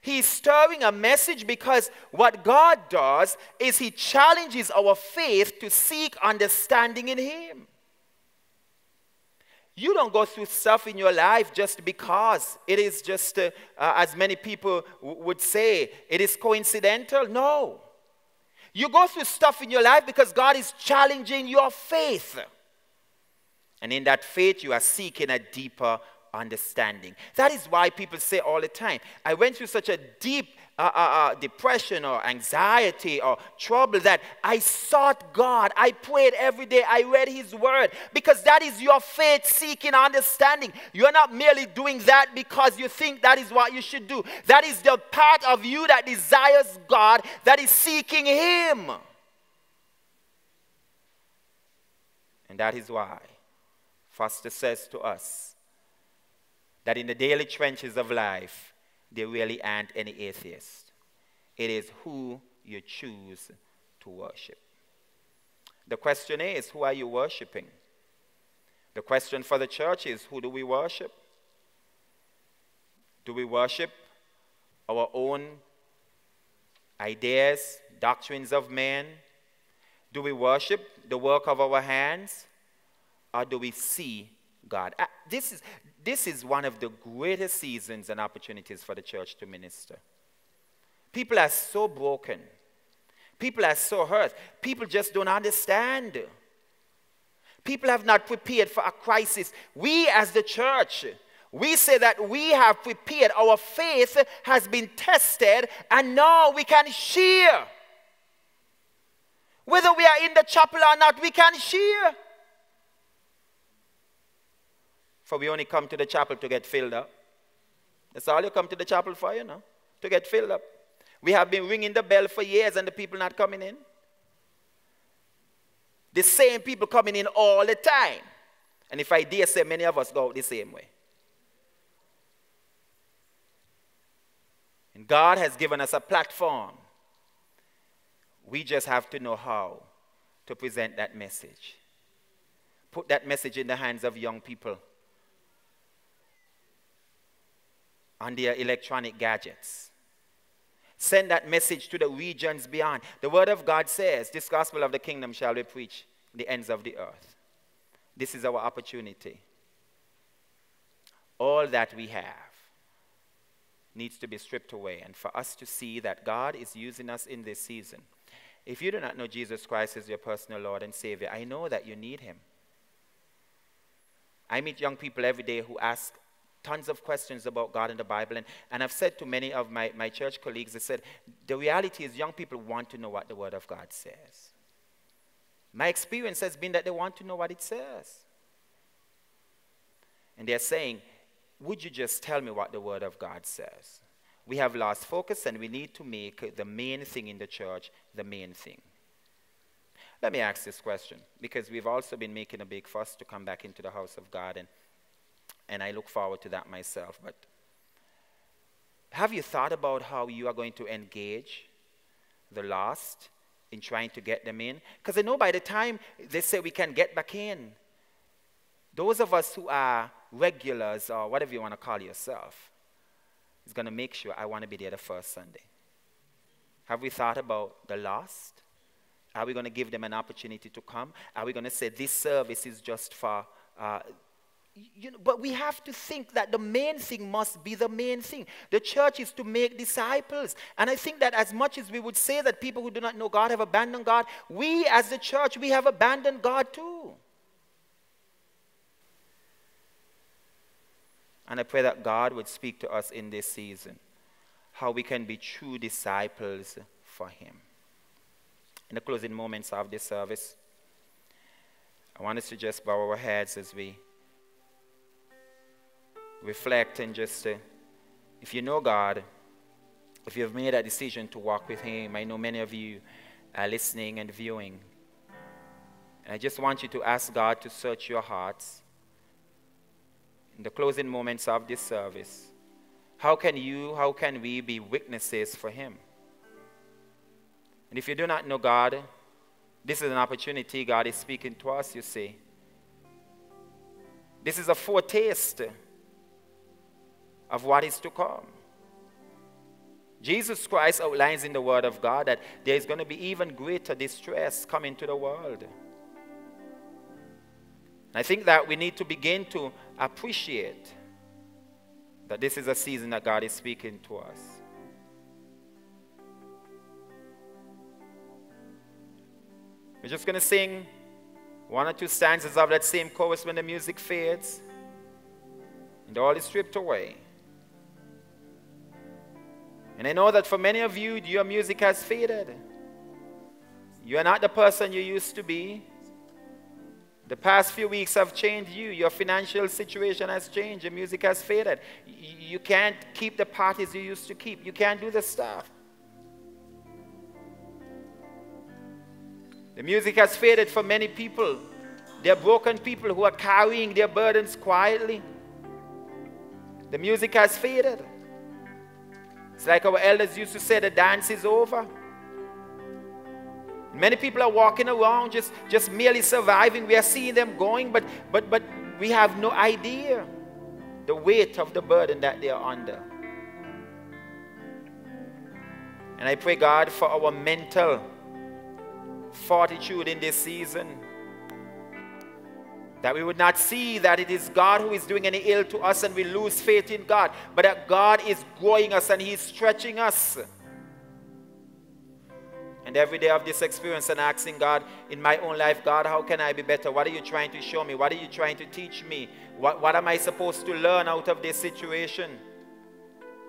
He's stirring a message because what God does is he challenges our faith to seek understanding in him. You don't go through stuff in your life just because it is just, as many people would say, it is coincidental. No. You go through stuff in your life because God is challenging your faith. And in that faith, you are seeking a deeper understanding. That is why people say all the time, I went through such a deep depression or anxiety or trouble that I sought God. I prayed every day. I read his word. Because that is your faith seeking understanding. You're not merely doing that because you think that is what you should do. That is the part of you that desires God, that is seeking him. And that is why Foster says to us that in the daily trenches of life, there really aren't any atheists. It is who you choose to worship. The question is, who are you worshiping? The question for the church is, who do we worship? Do we worship our own ideas, doctrines of man? Do we worship the work of our hands? Or do we see God? This is one of the greatest seasons and opportunities for the church to minister. People are so broken. People are so hurt. People just don't understand. People have not prepared for a crisis. We as the church, we say that we have prepared. Our faith has been tested, and now we can share. Whether we are in the chapel or not, we can share. For we only come to the chapel to get filled up. That's all you come to the chapel for, you know, to get filled up. We have been ringing the bell for years and the people not coming in. The same people coming in all the time. And if I dare say, many of us go out the same way. And God has given us a platform. We just have to know how to present that message. Put that message in the hands of young people. On their electronic gadgets. Send that message to the regions beyond. The word of God says, this gospel of the kingdom shall be preached to the ends of the earth. This is our opportunity. All that we have needs to be stripped away, and for us to see that God is using us in this season. If you do not know Jesus Christ as your personal Lord and Savior, I know that you need him. I meet young people every day who ask tons of questions about God and the Bible. And I've said to many of my church colleagues, I said, the reality is young people want to know what the Word of God says. My experience has been that they want to know what it says. And they're saying, would you just tell me what the Word of God says? We have lost focus, and we need to make the main thing in the church the main thing. Let me ask this question, because we've also been making a big fuss to come back into the house of God, and I look forward to that myself. But have you thought about how you are going to engage the lost in trying to get them in? Because I know by the time they say we can get back in, those of us who are regulars or whatever you want to call yourself is going to make sure I want to be there the first Sunday. Have we thought about the lost? Are we going to give them an opportunity to come? Are we going to say this service is just for... You know, but we have to think that the main thing must be the main thing. The church is to make disciples. And I think that as much as we would say that people who do not know God have abandoned God, we as the church, we have abandoned God too. And I pray that God would speak to us in this season, how we can be true disciples for him. In the closing moments of this service, I want us to just bow our heads as we reflect and just, if you know God, if you've made a decision to walk with him, I know many of you are listening and viewing. And I just want you to ask God to search your hearts. In the closing moments of this service, how can we be witnesses for him? And if you do not know God, this is an opportunity God is speaking to us, you see. This is a foretaste of what is to come. Jesus Christ outlines in the Word of God that there is going to be even greater distress coming to the world. I think that we need to begin to appreciate that this is a season that God is speaking to us. We're just going to sing one or two stanzas of that same chorus when the music fades and all is stripped away. And I know that for many of you, your music has faded. You are not the person you used to be. The past few weeks have changed you. Your financial situation has changed. Your music has faded. You can't keep the parties you used to keep. You can't do the stuff. The music has faded for many people. They're broken people who are carrying their burdens quietly. The music has faded. It's like our elders used to say, the dance is over. Many people are walking around just merely surviving. We are seeing them going, but we have no idea the weight of the burden that they are under. And I pray, God, for our mental fortitude in this season, that we would not see that it is God who is doing any ill to us and we lose faith in God, but that God is growing us and He is stretching us. And every day of this experience, and asking God, in my own life, God, how can I be better? What are you trying to show me? What are you trying to teach me? What am I supposed to learn out of this situation?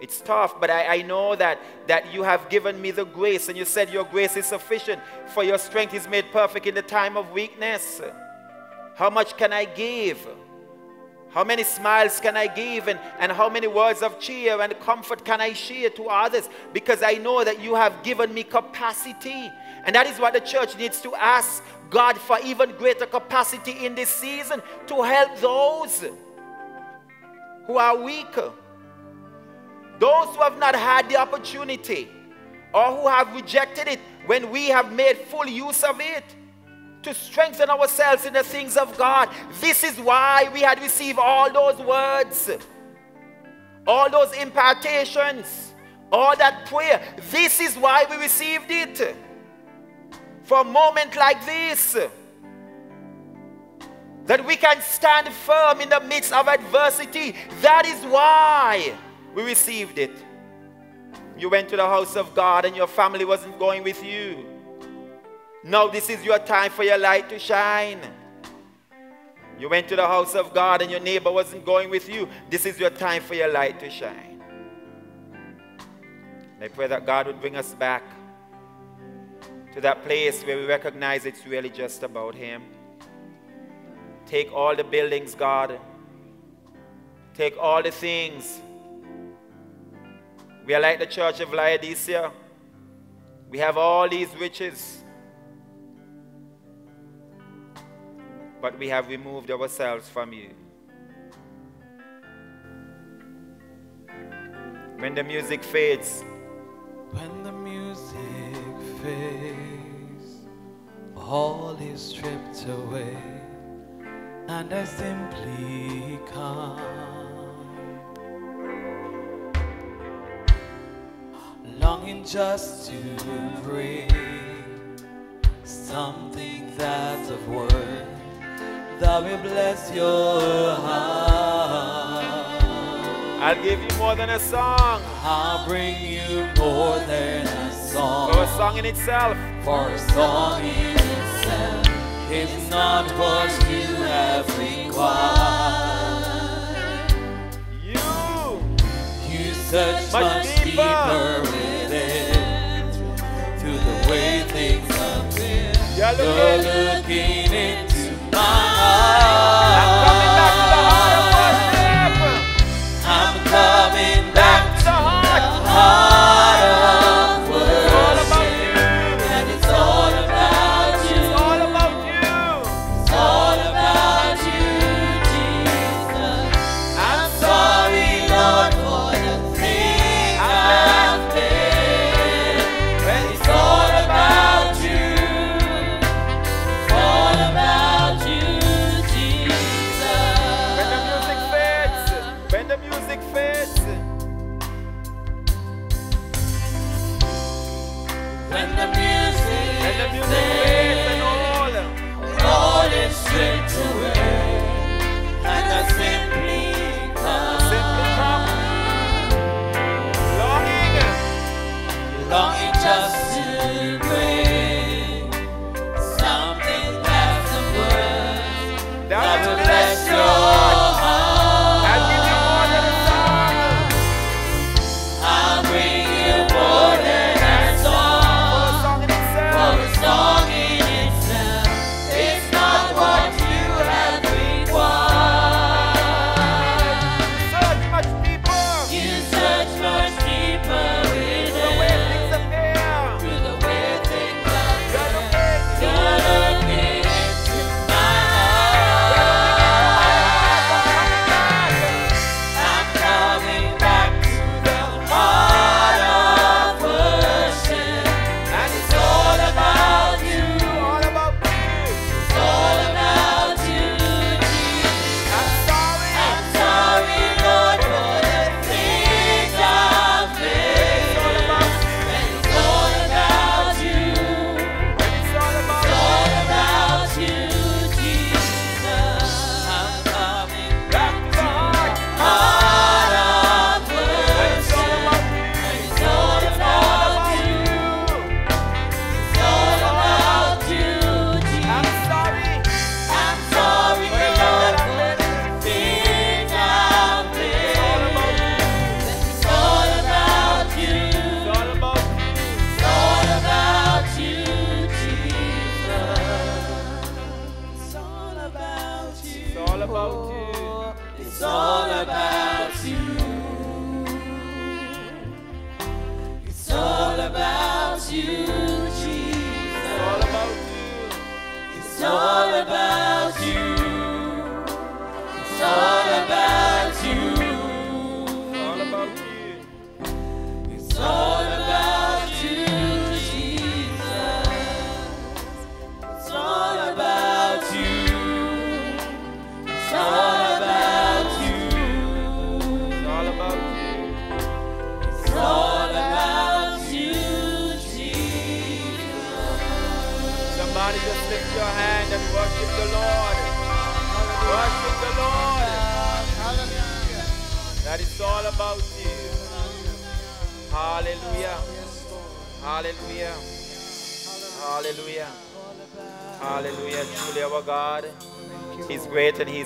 It's tough, but I know that you have given me the grace, and you said your grace is sufficient, for your strength is made perfect in the time of weakness. How much can I give? How many smiles can I give, and how many words of cheer and comfort can I share to others? Because I know that you have given me capacity. And that is what the church needs to ask God for, even greater capacity in this season to help those who are weak, those who have not had the opportunity or who have rejected it when we have made full use of it, to strengthen ourselves in the things of God. This is why we had received all those words, all those impartations, all that prayer. This is why we received it, for a moment like this, that we can stand firm in the midst of adversity. That is why we received it. You went to the house of God and your family wasn't going with you. Now this is your time for your light to shine. You went to the house of God and your neighbor wasn't going with you. This is your time for your light to shine. And I pray that God would bring us back to that place where we recognize it's really just about Him. Take all the buildings, God. Take all the things. We are like the church of Laodicea. We have all these riches, but we have removed ourselves from you. When the music fades, when the music fades, all is stripped away, and I simply come, longing just to bring something that's of worth, that will bless your heart. I'll give you more than a song. I'll bring you more than a song. For a song in itself. For a song in itself is not what you have required. You search much deeper within, through the way things appear. You're looking into I'm coming back to the heart of worship, and it's all about you. It's all about you. It's all about you, Jesus. I'm sorry, Lord, for the things I've been. When it's all about you, it's all about you.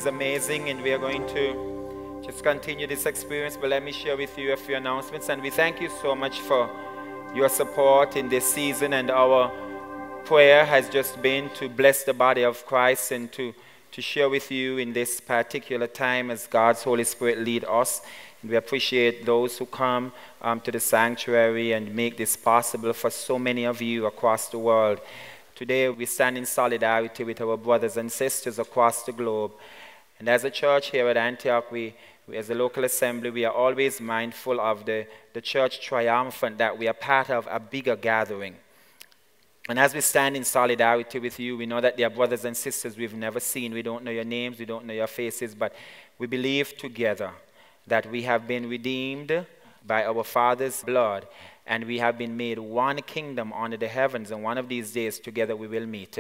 Amazing, and we are going to just continue this experience, but let me share with you a few announcements. And we thank you so much for your support in this season, and our prayer has just been to bless the body of Christ and to share with you in this particular time as God's Holy Spirit lead us. And we appreciate those who come to the sanctuary and make this possible for so many of you across the world. Today we stand in solidarity with our brothers and sisters across the globe. And as a church here at Antioch, we as a local assembly, we are always mindful of the church triumphant that we are part of a bigger gathering. And as we stand in solidarity with you, we know that there are brothers and sisters we've never seen. We don't know your names, we don't know your faces, but we believe together that we have been redeemed by our Father's blood, and we have been made one kingdom under the heavens, and one of these days together we will meet.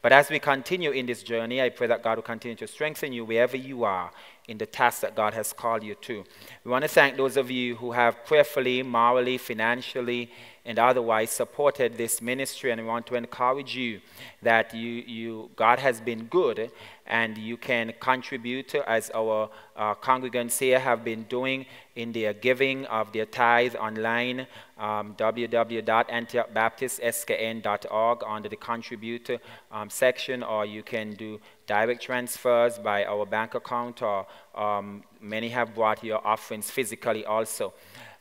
But as we continue in this journey, I pray that God will continue to strengthen you wherever you are in the task that God has called you to. We want to thank those of you who have prayerfully, morally, financially, and otherwise supported this ministry, and we want to encourage you that God has been good, and you can contribute as our congregants here have been doing in their giving of their tithe online, www.antiochbaptistskn.org under the contribute section, or you can do direct transfers by our bank account, or many have brought your offerings physically also.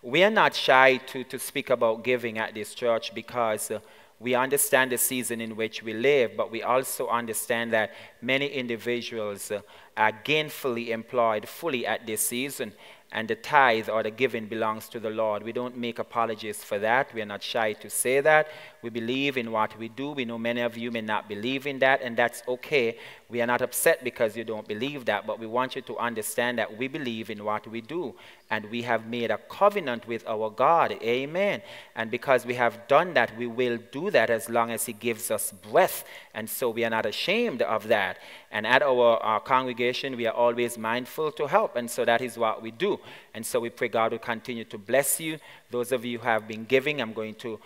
We are not shy to speak about giving at this church because we understand the season in which we live, but we also understand that many individuals are gainfully employed fully at this season, and the tithe or the giving belongs to the Lord. We don't make apologies for that. We are not shy to say that. We believe in what we do. We know many of you may not believe in that, and that's okay. We are not upset because you don't believe that, but we want you to understand that we believe in what we do, and we have made a covenant with our God. Amen. And because we have done that, we will do that as long as he gives us breath, and so we are not ashamed of that. And at our congregation, we are always mindful to help, and so that is what we do. And so we pray God will continue to bless you. Those of you who have been giving, I'm going to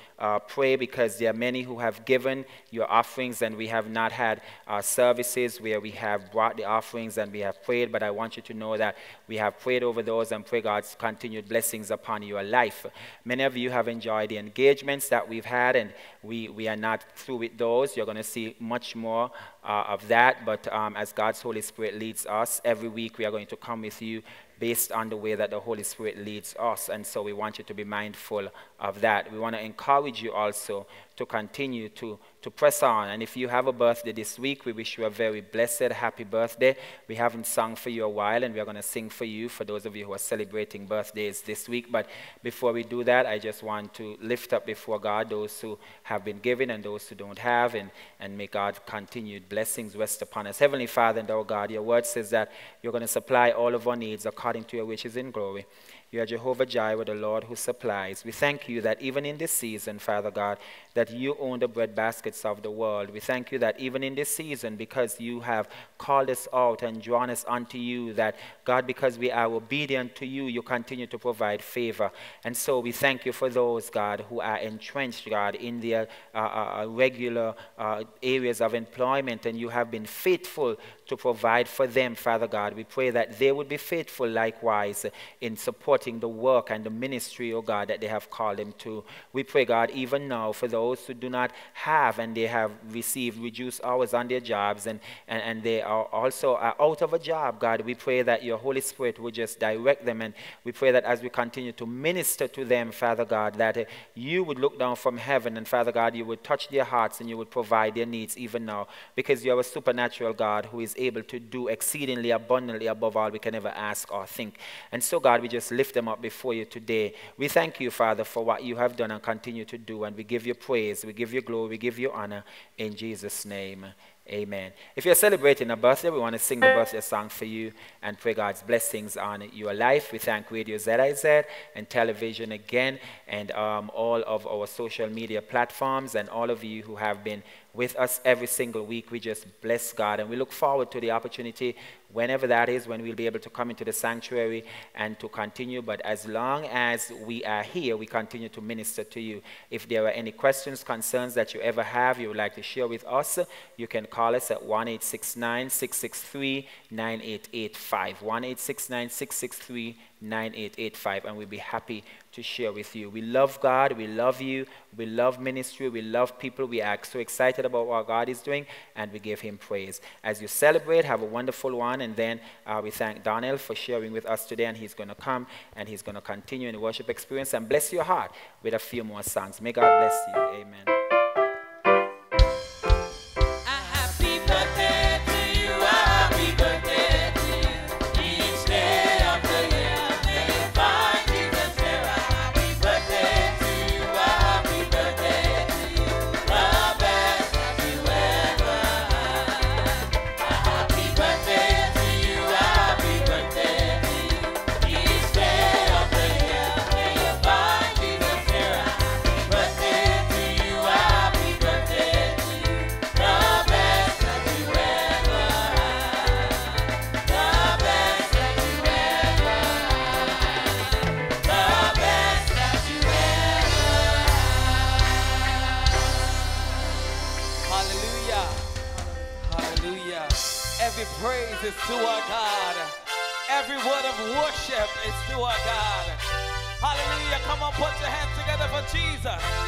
pray because there are many who have given your offerings, and we have not had services where we have brought the offerings and we have prayed, but I want you to know that we have prayed over those and pray God's continued blessings upon your life. Many of you have enjoyed the engagements that we've had, and we are not through with those. You're going to see much more of that, but as God's Holy Spirit leads us, every week we are going to come with you based on the way that the Holy Spirit leads us, and so we want you to be mindful of that. We want to encourage you also to continue to press on, and if you have a birthday this week, we wish you a very blessed, happy birthday. We haven't sung for you a while, and we are going to sing for you, for those of you who are celebrating birthdays this week, but before we do that, I just want to lift up before God those who have been given and those who don't have, and may God's continued blessings rest upon us. Heavenly Father and our God, your word says that you're going to supply all of our needs according to your riches in glory. You are Jehovah Jireh, the Lord who supplies. We thank you that even in this season, Father God, that you own the breadbaskets of the world. We thank you that even in this season, because you have called us out and drawn us unto you, that God, because we are obedient to you, you continue to provide favor. And so we thank you for those, God, who are entrenched, God, in their regular areas of employment, and you have been faithful to provide for them, Father God. We pray that they would be faithful likewise in supporting the work and the ministry, oh God, that they have called them to. We pray, God, even now for those who do not have, and they have received reduced hours on their jobs, and they are also out of a job, God. We pray that your Holy Spirit would just direct them, and we pray that as we continue to minister to them, Father God, that you would look down from heaven, and Father God, you would touch their hearts, and you would provide their needs even now, because you are a supernatural God who is able to do exceedingly abundantly above all we can ever ask or think. And so, God, we just lift them up before you today. We thank you, Father, for what you have done and continue to do, and we give you praise, we give you glory, we give you honor, in Jesus' name, amen. If you're celebrating a birthday, we want to sing the birthday song for you and pray God's blessings on your life. We thank Radio ZIZ and television again, and all of our social media platforms, and all of you who have been with us every single week. We just bless God, and we look forward to the opportunity, whenever that is, when we'll be able to come into the sanctuary and to continue. But as long as we are here, we continue to minister to you. If there are any questions, concerns that you ever have, you would like to share with us, you can call us at 1-869-663-9885, 1-869-663-9885, and we'll be happy to share with you. We love God, we love you, we love ministry, we love people, we are so excited about what God is doing, and we give him praise. As you celebrate, have a wonderful one, and then we thank Donnell for sharing with us today, and he's going to come, and he's going to continue in the worship experience, and bless your heart with a few more songs. May God bless you. Amen. To our God. Every word of worship is to our God. Hallelujah. Come on, put your hands together for Jesus. God.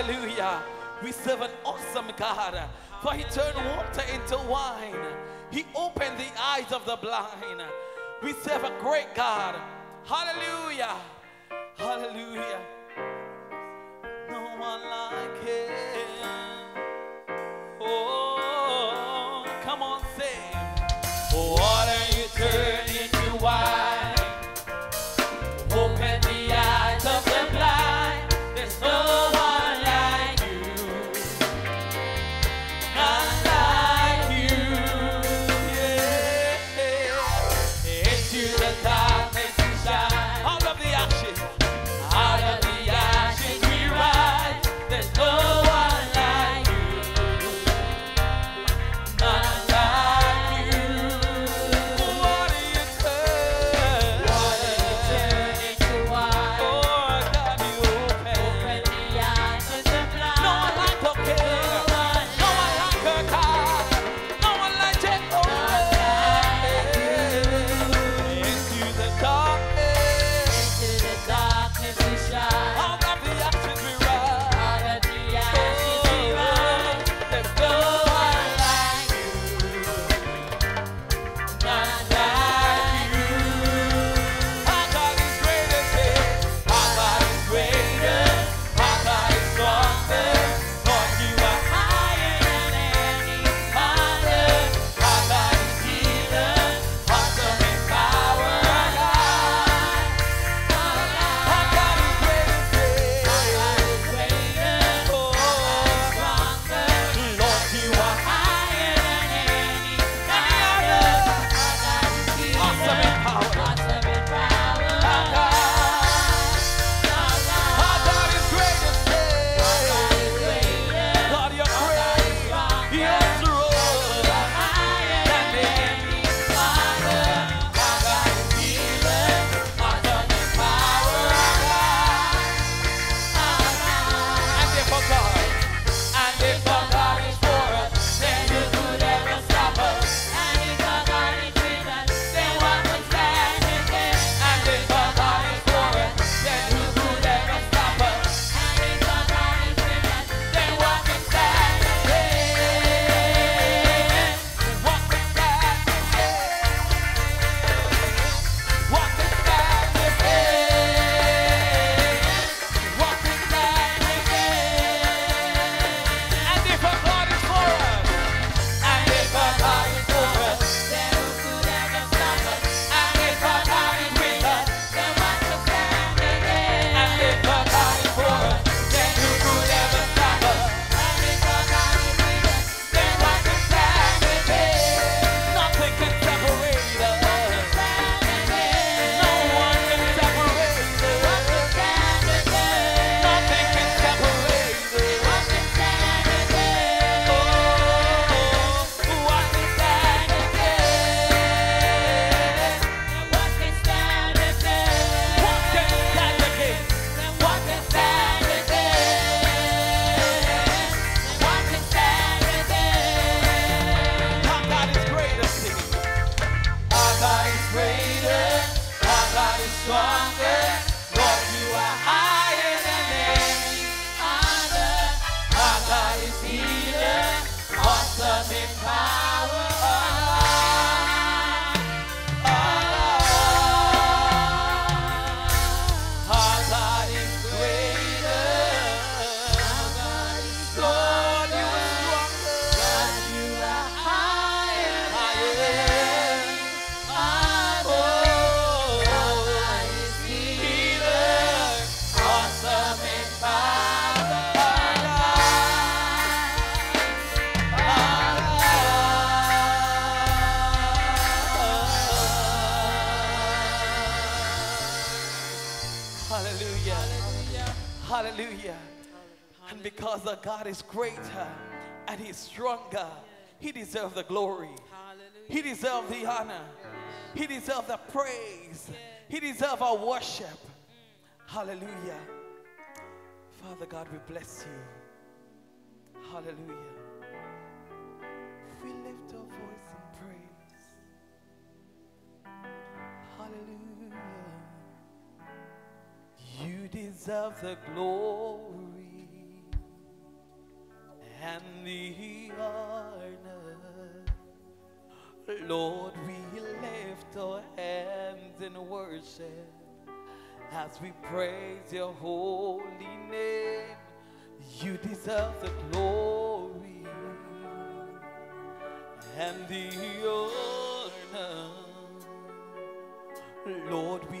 Hallelujah. We serve an awesome God, for he turned water into wine. He opened the eyes of the blind. We serve a great God. Hallelujah. Hallelujah. No one like him. Oh, come on, sing. Water you turn into wine. Open the eyes of the blind. There's no one like you. Not like you. Yeah. Into the darkness you shine. Out of the ashes. Out of the ashes we rise. There's no one like you. Not God is greater and he's stronger. He deserves the glory. He deserves the honor. He deserves the praise. He deserves our worship. Hallelujah. Father God, we bless you. Hallelujah. We lift our voice in praise. Hallelujah. You deserve the glory. the honor. Lord, we lift our hands in worship as we praise your holy name. You deserve the glory and the honor. Lord, we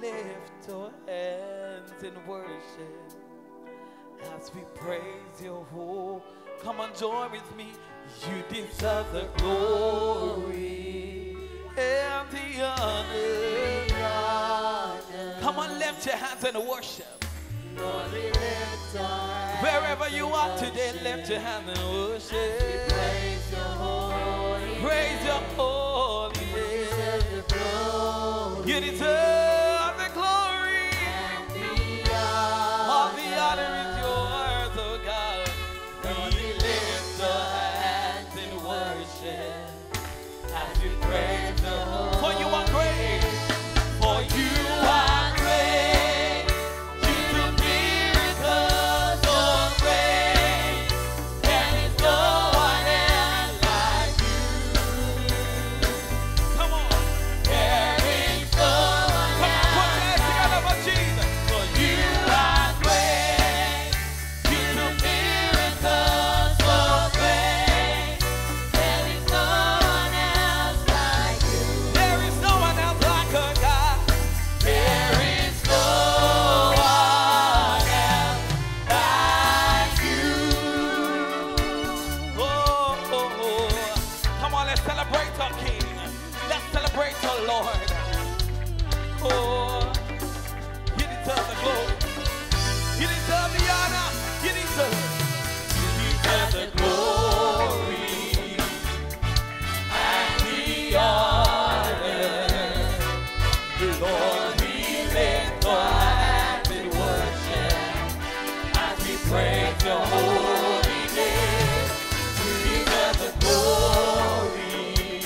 lift our hands in worship as we praise your holy. Come on, join with me. You deserve the glory and the honor. Come on, lift your hands and worship. Lord, we lift our hands. Wherever you are today, lift your hands and worship. We praise your holy name. Praise your holy name. You deserve the glory. You deserve the glory. And the honor. All the honor is yours, oh God. Lord, we lift our hands in worship as you praise the Lord. For you are great. For you are great. Praise your holy name. You deserve the glory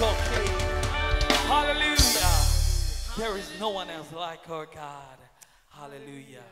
miracle King. Hallelujah. There is no one else like our God. Hallelujah.